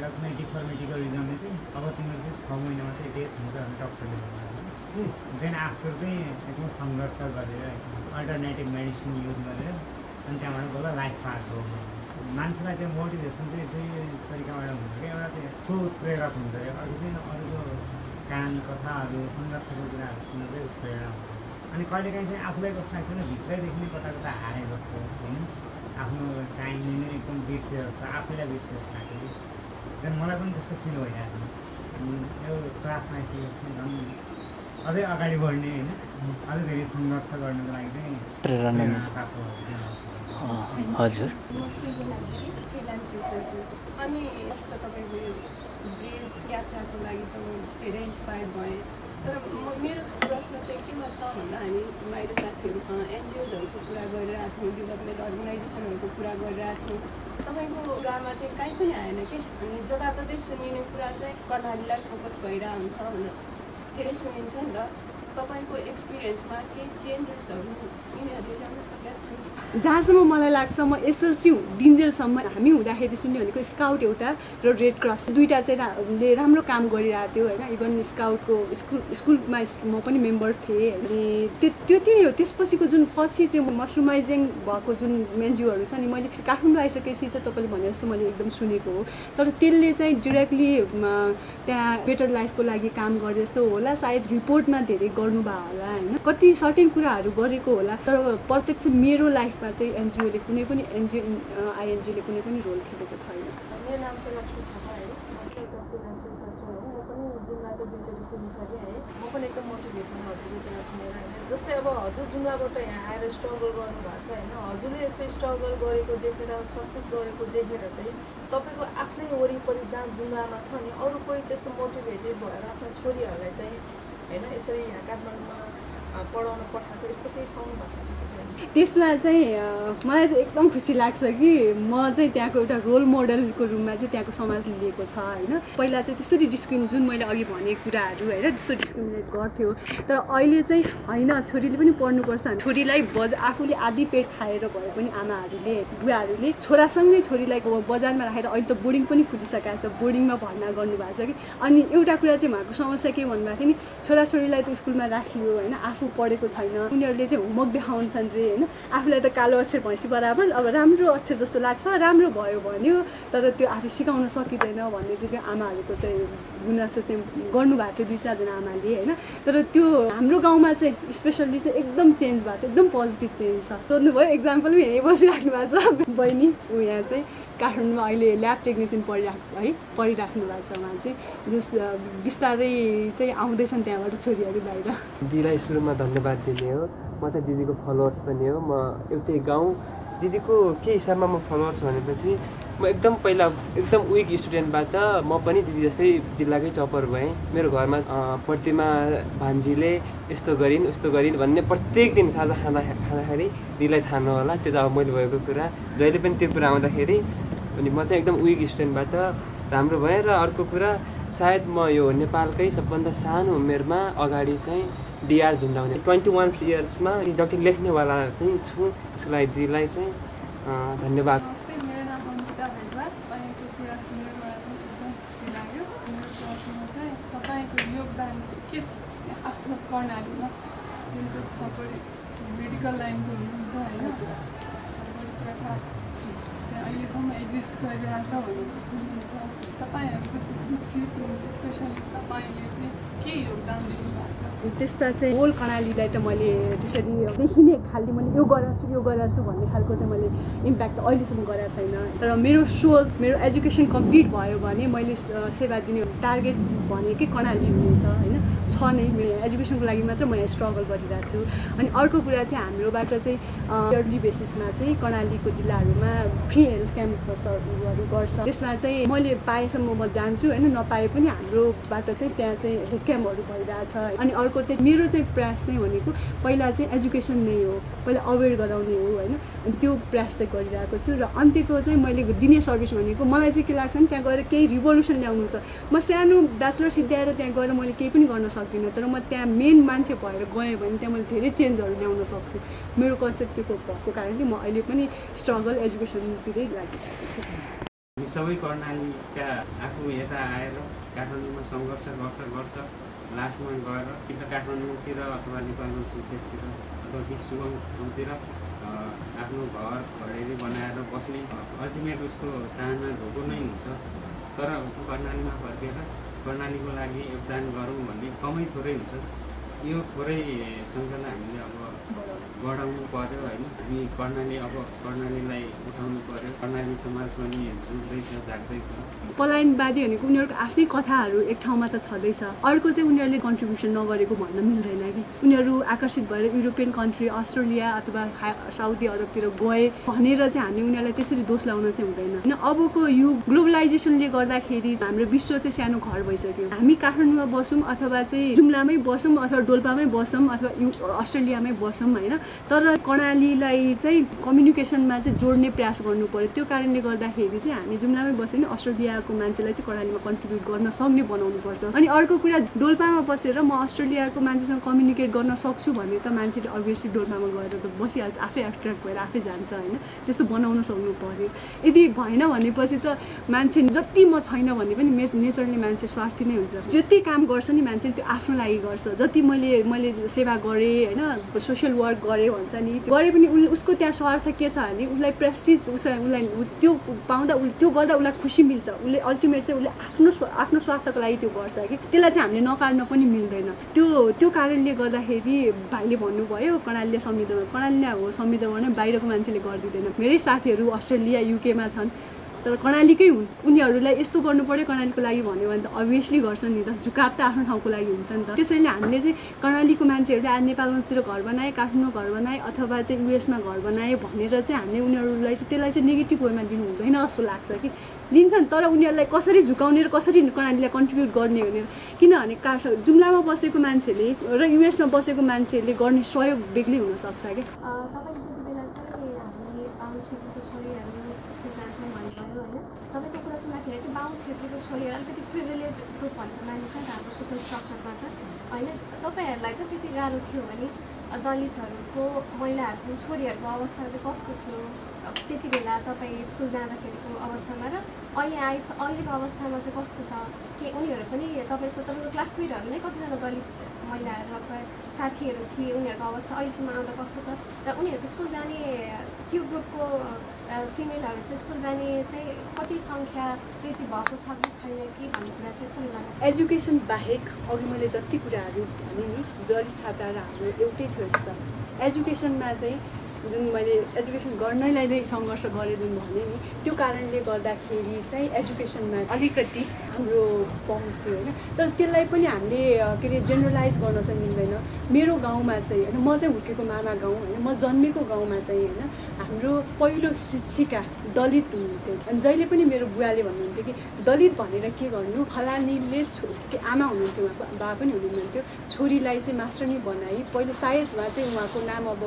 एउटा कुनै डिफर्मेटिकल रिजनले चाहिँ अब तिम्रो चाहिँ 6 महिनामा चाहिँ डेथ हुन्छ भने डक्टरले भन्नुभयो देन आफ्टर चाहिँ एकदम संघर्ष गरेर अल्टरनेटिभ मेडिसिन यूज गरेर अनि त्यहाँबाट बोला लाइफ पार्ट हो मान्छेलाई चाहिँ मोटिभेसन चाहिँ दुई तरिकाबाट हुन्छ कि एउटा चाहिँ स्वप्रेरक हुन्छ अरू चाहिँ अरूको कान कथाहरू संघर्षको कुराहरू सुन्न चाहिँ उत्प्रेरणा हुन्छ अनि कहिलेकाहीँ चाहिँ आफूलाई कस्तो लाग्छ भने भित्रैदेखि नै कता कता हारे जस्तो होइन आफ्नो टाइमले नै एकदम बिर्से जस्तो आफैलाई बिर्से जस्तो देन मलाई पनि त्यस्तो फिल भइरहेको थियो यो क्लासमा चाहिँ अझै अगाडि बढ्ने हैन अझै धेरै संघर्ष गर्नको लागि चाहिँ प्रेरणा प्राप्त हुन्छ हजुर अनि यस्तो तपाईको ब्रेन यात्राको लागि त धेरै इन्स्पायर भए तर मेरो प्रश्न चाहिँ के छ भन्दा हामी मेरो साथीहरु एनजीओजहरुको कुरा गरिरहेका थियौँ डेभलपमेन्ट अर्गनाइजेसनहरुको कुरा गरिरहेका थियौँ तपाईको कुरामा चाहिँ कहीँ पनि आएन के अनि जताततै सुनिने कुरा चाहिँ कर्णालीलाई फोकस भइरहेको हुन्छ भनेर धेरै सुनिन्छ नि त तपाईको एक्सपिरियन्समा के चेन्जेसहरु यिनीहरुले ल्याउन सकेका छन् जहाँसम्म मलाई लाग्छ म एसएलसी दिनजेलसम्म हामी हुँदाखेरि सुन्ने भनेको स्काउट एउटा र रेड क्रस दुईटा चाहिँ राम्रो काम गरिरहेको थियो हैन इभन स्काउटको स्कुलमा म पनि मेम्बर थिएँ अनि त्यो त्यही हो त्यसपछिको जुन पछि चाहिँ मसरुमाइजिङ भएको जुन एनजीओहरु छ नि मैले काठमाडौँ आइसकेपछि त तपाईले भने जस्तो मैले एकदम सुनेको हो तर त्यसले चाहिँ डाइरेक्टली त्यहाँ बेटर लाइफको लागि काम गरे जस्तो होला सायद रिपोर्टमा धेरै गर्नु भा होला हैन कति सर्टेन कुराहरु गरेको होला तर प्रत्यक्ष मेरो लाइफमा चाहिँ एनजीओले कुनै पनि आईएनजीले कुनै पनि रोल खेलेको छैन मेरो नाम चाहिँ लक्ष्मी थापा हो म एउटा फ्रिलान्सर सचिव हो म पनि जुम्लाको बिचको पुलिसले है म पनि एकदम मोटिभेसन हजुरले कुरा सुनेर जस्तै अब हजुर जुम्लाबाट यहाँ आएर स्ट्रगल गर्नु भएको छ हैन हजुरले यस्तो स्ट्रगल गरेको देखेर सक्सेस गरेको देखेर चाहिँ तपाईको आफ्नै वरिपरि जान जुम्लामा छ नि अरु कोही त्यस्तो मोटिभेटेड भएर आफ्नो छोरीहरुलाई चाहिँ हैन यसरी यहाँ काठमाडौँमा त्यसमा चाहिँ मलाई चाहिँ एकदम खुसी लाग्छ कि म चाहिँ त्यहाँको एउटा रोल मोडलको रूपमा चाहिँ त्यहाँको समाजले लिएको छ हैन पहिला चाहिँ त्यसरी डिस्क्रिमिनेट जुन मैले अघि भने कुराहरु हैन त्यसो डिस्क्रिमिनेट गर्थ्यो तर अहिले चाहिँ हैन छोरीले पनि पढ्नु पर्छ छोरीलाई आफूले आधी पेट खाएर भए पनि आमाहरुले बुवाहरुले छोरासँगै छोरीलाई बजारमा राखेर अहिले त बोर्डिङ पनि खुलिसकेको छ बोर्डिङमा भर्ना गर्नु भएको छ कि अनि एउटा कुरा चाहिँ उहाँको समस्या के भन्नु भएको थियो नि छोराछोरीलाई त स्कुलमा राखियो हैन आफू पढेको छैन उनीहरुले चाहिँ होमवर्क देखाउँछन् रे हैन आफुलाई त कालो अक्षर भएपछि बराबर अब राम्रो अक्षर जस्तो लाग्छ राम्रो भयो भन्यो तर त्यो आफै सिकाउन सकिदैन भन्ने चाहिँ त्यो आमाहरुको चाहिँ गुनासो चाहिँ गर्नु भएको थियो दुई चार जना आमाले हैन तर त्यो हाम्रो गाउँमा चाहिँ स्पेशली चाहिँ एकदम चेन्ज भएको छ एकदम पोजिटिभ चेन्ज छ सोध्नु भयो एक्जाम्पल हेरे बसिराख्नु भएको छ बहिनी उ यहाँ चाहिँ काठमाडौँमा अहिले ल्याब टेक्निसियन पढिराख्नु भएको छ उहाँ चाहिँ जस बिस्तारै चाहिँ आउँदैछन् त्यहाँबाट छोरीहरू बाहिर दिदीलाई सुरुमा धन्यवाद दिने हो म चाहिँ दिदीको फलोअर्स पनि हो म एउटै गाउँ दिदीको के हिसाबमा म फलोअर्स भनेपछि म एकदम पहिला एकदम विक स्टुडेन्टबाट म पनि दिदी जस्तै जिल्लाकै टपर भएँ मेरो घरमा प्रतिमा भान्जीले यस्तो गरिन् भन्ने प्रत्येक दिन साझा खाँदाखेरि दिदीलाई थाहा नहोला त्यो चाहिँ अब मैले भएको कुरा जहिले पनि त्यो कुरा आउँदाखेरि अनि म चाहिँ एकदम विक स्टुडेन्टबाट राम्रो भएँ र अर्को कुरा सायद म यो नेपालकै सबभन्दा सानो उमेरमा अगाडि चाहिँ डिआर झुन्डाउने 21 इयर्समा डक्टर लेख्नेवाला चाहिँ छु त्यसको लागि दिदीलाई चाहिँ धन्यवाद कर्णालीमा जुन चाहिँ तपाईँ मेडिकल लाइनको हुनुहुन्छ हैन तपाईँ प्रथा अहिलेसम्म एक्जिस्ट गरिरहेछ भनेको सुन्नुहुन्छ तपाईहरु जस्तो शिक्षित स्पेशली तपाईले चाहिँ के योगदान दिनुभएको छ त्यसमा चाहिँ होल कर्णालीलाई त मैले त्यसरी देखिने खाली मैले यो गरेछु भन्ने खालको चाहिँ मैले इम्प्याक्ट अहिलेसम्म गरेको छैन तर मेरो सोच मेरो एजुकेसन कम्प्लिट भयो भने मैले सेवा दिने टार्गेट भनेकै कर्णाली हुन्छ हैन छ नै मेरो एजुकेसनको लागि मात्र म यहाँ स्ट्रगल गरिरहेको छु अनि अर्को कुरा चाहिँ हाम्रोबाट चाहिँ इयरली बेसिसमा चाहिँ कर्णालीको जिल्लाहरूमा फ्री हेल्थ क्याम्पहरू गर्छ त्यसमा चाहिँ मैले पाएसम्म म जान्छु हैन नपाए पनि हाम्रोबाट चाहिँ त्यहाँ चाहिँ हेल्थ क्याम्पहरू भइरहेछ अनि अर्को चाहिँ मेरो चाहिँ प्रयास चाहिँ भनेको पहिला चाहिँ एजुकेसन नै हो पहिला अवेर गराउने हो हैन अनि त्यो प्रयास चाहिँ गरिरहेको छु र अन्त्यको चाहिँ मैले दिने सर्भिस भनेको मलाई चाहिँ के लाग्छ नि त्यहाँ गएर केही रिभोल्युसन ल्याउनु छ म सानो ब्याचलर सिद्ध्याएर त्यहाँ गएर मैले केही पनि गर्न सक्दिनँ तर म त्यहाँ मेन मान्छे भएर गएँ भने त्यहाँ मैले धेरै चेन्जहरू ल्याउन सक्छु मेरो कन्सेप्ट त्यो भएको कारणले म अहिले पनि स्ट्रगल एजुकेसनतिरै लागिरहेको छु हामी सबै कर्णालीका आफू यता आएर काठमाडौँमा सङ्घर्ष गर्छ लास्टमा गएर कि त काठमाडौँतिर अथवा नेपालको सुर्खेततिर अथवा विश्वतिर आफ्नो घर घरेरी बनाएर बस्ने अल्टिमेट उसको चाहना ढोको नै हुन्छ तर कर्णालीमा फर्केर कर्णालीको लागि योगदान गरौँ भन्ने कमै थोरै हुन्छ यो थोरै सङ्ख्यालाई हामीले अब बढाउनु पर्यो हैन हामी कर्णाली अब कर्णालीलाई उठाउनु पर्यो कर्णाली समाज पनि जुट्दैछ जाग्दैछ पलायनवादी भनेको उनीहरुको आफ्नै कथाहरु एक ठाउँमा त छदैछ अर्को चाहिँ उनीहरुले कन्ट्रिब्युसन नगरेको भन्न मिल्दैन कि उनीहरु आकर्षित भएर युरोपियन कन्ट्री अस्ट्रेलिया अथवा साउदी अरबतिर गए भनेर चाहिँ हामी उनीहरुलाई त्यसरी दोष लाउन चाहिँ हुँदैन हैन अबको यो ग्लोबलाइजेसनले गर्दाखेरि हाम्रो विश्व चाहिँ सानो घर भइसक्यो हामी काठमाडौँमा बसौँ अथवा चाहिँ जुम्लामै बसौँ अथवा डोल्पामै बसौँ अथवा अस्ट्रेलियामै बसौँ हैन तर कर्णालीलाई चाहिँ कम्युनिकेसनमा चाहिँ जोड्ने प्रयास गर्नु पर्यो त्यो कारणले गर्दाखेरि चाहिँ हामी जुम्लामै बसेर नि अस्ट्रेलियाको मान्छेलाई चाहिँ कर्णालीमा कन्ट्रिब्युट गर्न सक्ने बनाउनुपर्छ अनि अर्को कुरा डोल्पामा बसेर म अस्ट्रेलियाको मान्छेसँग कम्युनिकेट गर्न सक्छु भन्ने त मान्छेले अभियसली डोल्पामा गएर त बसिहाल्छ आफै एट्र्याक्ट भएर आफै जान्छ हैन त्यस्तो बनाउन सक्नु पर्यो यदि भएन भनेपछि त मान्छे जति म छैन भने पनि नेचरले मान्छे स्वार्थी नै हुन्छ जति काम गर्छ नि मान्छे त्यो आफ्नो लागि गर्छ जति मैले सेवा गरेँ हैन सोसियल वर्क गरे भन्छ नि गरे पनि उसको त्यहाँ स्वार्थ के छ भने उसलाई प्रेस्टिज उसलाई त्यो पाउँदा त्यो गर्दा उसलाई खुसी मिल्छ उसले अल्टिमेट चाहिँ उसले आफ्नो स्वार्थको लागि त्यो गर्छ कि त्यसलाई चाहिँ हामीले नकार्न पनि मिल्दैन त्यो कारणले गर्दाखेरि भाइले भन्नुभयो कर्णालीले समृद्ध कर्णालीले हो समृद्ध भने बाहिरको मान्छेले गरिदिँदैन मेरै साथीहरू अस्ट्रेलिया युकेमा छन् तर कर्णालीकै हुन् उनीहरुलाई यस्तो गर्नु पर्यो कर्णालीको लागि भन्यो भने त अभियसली गर्छन् नि त झुकाप त आफ्नो ठाउँको लागि हुन्छ नि त त्यसैले हामीले चाहिँ कर्णालीको मान्छेहरुले आज नेपालतिर घर बनाए काठमाडौँ घर बनाए अथवा चाहिँ युएसमा घर बनाए भनेर चाहिँ हामीले उनीहरुलाई चाहिँ त्यसलाई चाहिँ नेगेटिभ वेमा दिनु हुँदैन जस्तो लाग्छ कि लिन्छन् तर उनीहरुलाई कसरी झुकाउने र कसरी कर्णालीलाई कन्ट्रिब्युट गर्ने भनेर किनभने जुम्लामा बसेको मान्छेले र युएसमा बसेको मान्छेले गर्ने सहयोग बेग्लै हुन सक्छ के female education bahek अघि मैले जति कुराहरु भने नि जरी छाता र हाम्रो एउटै थियो जस्तो एजुकेसनमा चाहिँ जुन मैले एजुकेसन गर्नैलाई नै संघर्ष गरे जुन भने नि त्यो कारणले गर्दाखेरि चाहिँ एजुकेसनमा अलिकति हाम्रो पहुँच थियो हैन तर त्यसलाई पनि हामीले के रे जेनरलाइज गर्न चाहिँ मिल्दैन मेरो गाउँमा चाहिँ हैन म चाहिँ हुर्केको मामा गाउँ हैन म जन्मेको गाउँमा चाहिँ हैन हाम्रो पहिलो शिक्षिका दलित हुनुहुन्थ्यो अनि जहिले पनि मेरो बुवाले भन्नुहुन्थ्यो कि दलित भनेर के गर्नु फलानीले छोरी आमा हुनुहुन्थ्यो बाबा पनि हुनुहुन्थ्यो छोरीलाई चाहिँ मास्टरनी बनाई पहिलो सायद उहाँ चाहिँ उहाँको नाम अब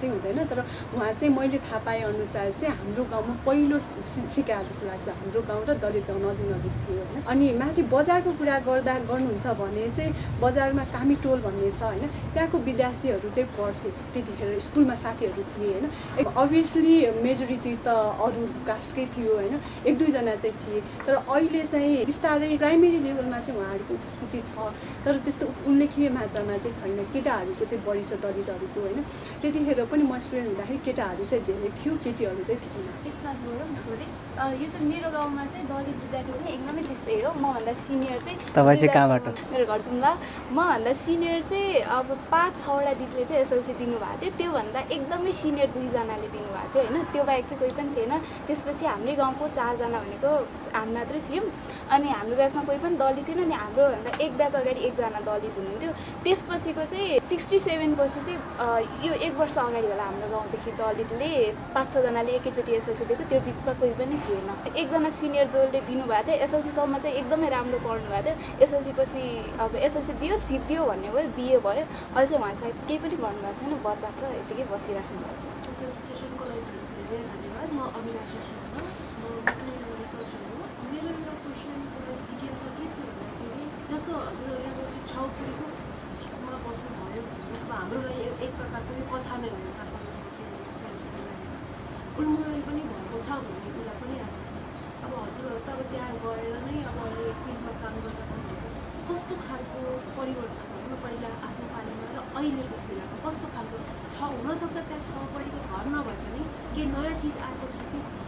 चाहिँ हुँदैन तर उहाँ चाहिँ मैले थाहा पाए अनुसार चाहिँ हाम्रो गाउँमा पहिलो शिक्षिका जस्तो लाग्छ हाम्रो गाउँ र दलित गाउँ नजिक नजिक थियो हैन अनि माथि बजारको कुरा गर्दा गर्नुहुन्छ भने चाहिँ बजारमा कामी टोल भन्ने छ हैन त्यहाँको विद्यार्थीहरू चाहिँ पढ्थे त्यतिखेर स्कुलमा साथीहरू थिए हैन अभियसली मेजोरिटी त अरू कास्टकै थियो हैन एक दुई जना चाहिँ थिए तर अहिले चाहिँ बिस्तारै प्राइमेरी लेभलमा चाहिँ उहाँहरूको उपस्थिति छ तर त्यस्तो उल्लेखनीय मात्रामा चाहिँ छैन केटाहरूको चाहिँ बढी छ दलितहरूको हैन त्यतिखेर पनि म स्टुडेन्ट हुँदाखेरि केटाहरू चाहिँ धेरै थियो केटीहरू चाहिँ थिएन यसमा जोडौँ थोरै यो चाहिँ मेरो गाउँमा चाहिँ दलित विद्यार्थी पनि एकदमै त्यस्तै हो म भन्दा सिनियर चाहिँ तपाई चाहिँ कहाँबाट मेरो घर जुम्ला म भन्दा सिनियर चाहिँ अब 5-6 वटा दिदीले चाहिँ एसएलसी दिनु भएको थियो त्यो भन्दा एकदमै सिनियर दुई जनाले दिनु भएको थियो हैन त्यो बाहेक चाहिँ कोही पनि थिएन त्यसपछि हाम्रो गाउँको 4 जना भनेको हामी मात्रै थियौं अनि हाम्रो ब्याचमा कोही पनि दलित थिएन नि हाम्रो भन्दा एक ब्याच अगाडि एक जना दलित हुनुहुन्थ्यो त्यसपछिको चाहिँ 67 पछि चाहिँ यो एक वर्ष अगाडि होला हाम्रो गाउँदेखि दलितले 5-6 जनाले एकैचोटी एसएलसी दिएको त्यो बिचमा कोही पनि थिएन एकजना सिनियर जोले दिनुभएको थियो एसएलसी सम्म चाहिँ एकदमै राम्रो पढ्नु भएको थियो एसएलसी पछि अब एसएलसी दियो सिद्धियो भन्ने भयो बिए भयो अहिले चाहिँ उहाँ सायद केही पनि भन्नुभएको छैन बच्चा छ यतिकै बसिराख्नु भएको छ प्रेजेन्टेसनको लागि धेरै धन्यवाद म अभिनाश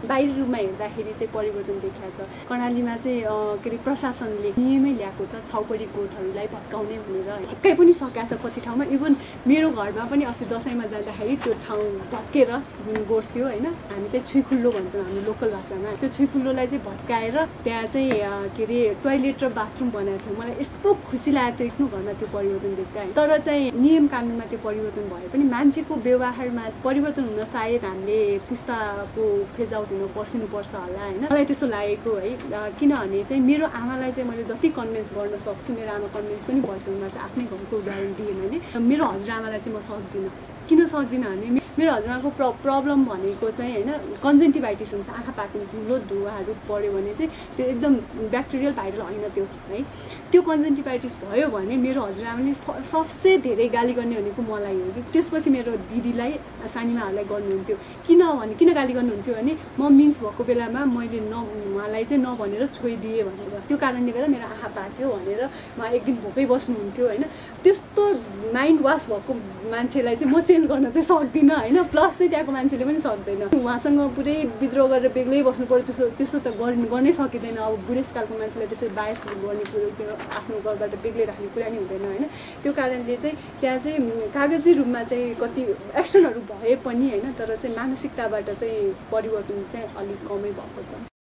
बाहिरी रूपमा हेर्दाखेरि चाहिँ परिवर्तन देखिया छ कर्णालीमा चाहिँ के प्रशासनले नियमै ल्याएको छ छौपडी गोठहरूलाई भत्काउने भनेर ठक्कै पनि सकेको छ कति ठाउँमा इभन मेरो घरमा पनि अस्ति दशैंमा जाँदाखेरि त्यो ठाउँ भत्केर जुन गोठ थियो हैन हामी चाहिँ छुइखुल्लो भन्छौँ हाम्रो लोकल भाषामा त्यो छुइखुल्लोलाई चाहिँ भत्काएर त्यहाँ चाहिँ के रे टोयलेट र बाथरुम बनाएको थियो मलाई यस्तो खुसी लाग्यो त्यो घरमा त्यो परिवर्तन देख्दा तर चाहिँ नियम कानुनमा त्यो परिवर्तन भए पनि मान्छेको व्यवहारमा परिवर्तन हुन सायद हामीले पुस्ताको फेजाउट हुन पर्खिनु पर्छ होला हैन मलाई त्यस्तो लागेको है किनभने चाहिँ मेरो आमालाई चाहिँ मैले जति कन्भिन्स गर्न सक्छु मेरो आमा कन्भिन्स पनि भइसक्नुमा चाहिँ आफ्नै घरको उदाहरण दिएँ मैले मेरो हजुरआमालाई चाहिँ म सक्दिनँ किन सक्दिनँ भने मेरो हजुरआमाको प्रब्लम भनेको चाहिँ हैन कन्जन्टिभाइटिस हुन्छ आँखा पाक्ने धुलो धुवाहरू पर्यो भने चाहिँ त्यो एकदम ब्याक्टेरियल भाइरल हैन त्यो है त्यो कन्जन्टिभाइटिस भयो भने मेरो हजुरआमाले सबसे धेरै गाली गर्ने भनेको मलाई हो कि त्यसपछि मेरो दिदीलाई सानीमाहरूलाई गर्नुहुन्थ्यो किन गाली गर्नुहुन्थ्यो भने म मिन्स भएको बेलामा मैले उहाँलाई चाहिँ नभनेर छोइदिए भनेर त्यो कारणले गर्दा मेरो आँखा पाक्यो भनेर उहाँ एक दिन भोकै बस्नुहुन्थ्यो हैन त्यस्तो माइन्ड वास भएको मान्छेलाई चाहिँ म चेन्ज गर्न चाहिँ सक्दिनँ हैन प्लस चाहिँ त्यहाँको मान्छेले पनि सक्दैन उहाँसँग पुरै विद्रोह गरेर बेग्लै बस्नु पर्यो त्यस्तो त गर्नै सकिँदैन अब बुढेसकालको मान्छेलाई त्यसरी बायस गर्ने कुरो आफ्नो घरबाट बेग्लै राख्ने कुरा नि हुँदैन हैन त्यो कारणले चाहिँ त्यहाँ चाहिँ कागजी रूपमा चाहिँ कति एक्सनहरू भए पनि हैन तर चाहिँ मानसिकताबाट चाहिँ परिवर्तन चाहिँ अलिक कमै भएको छ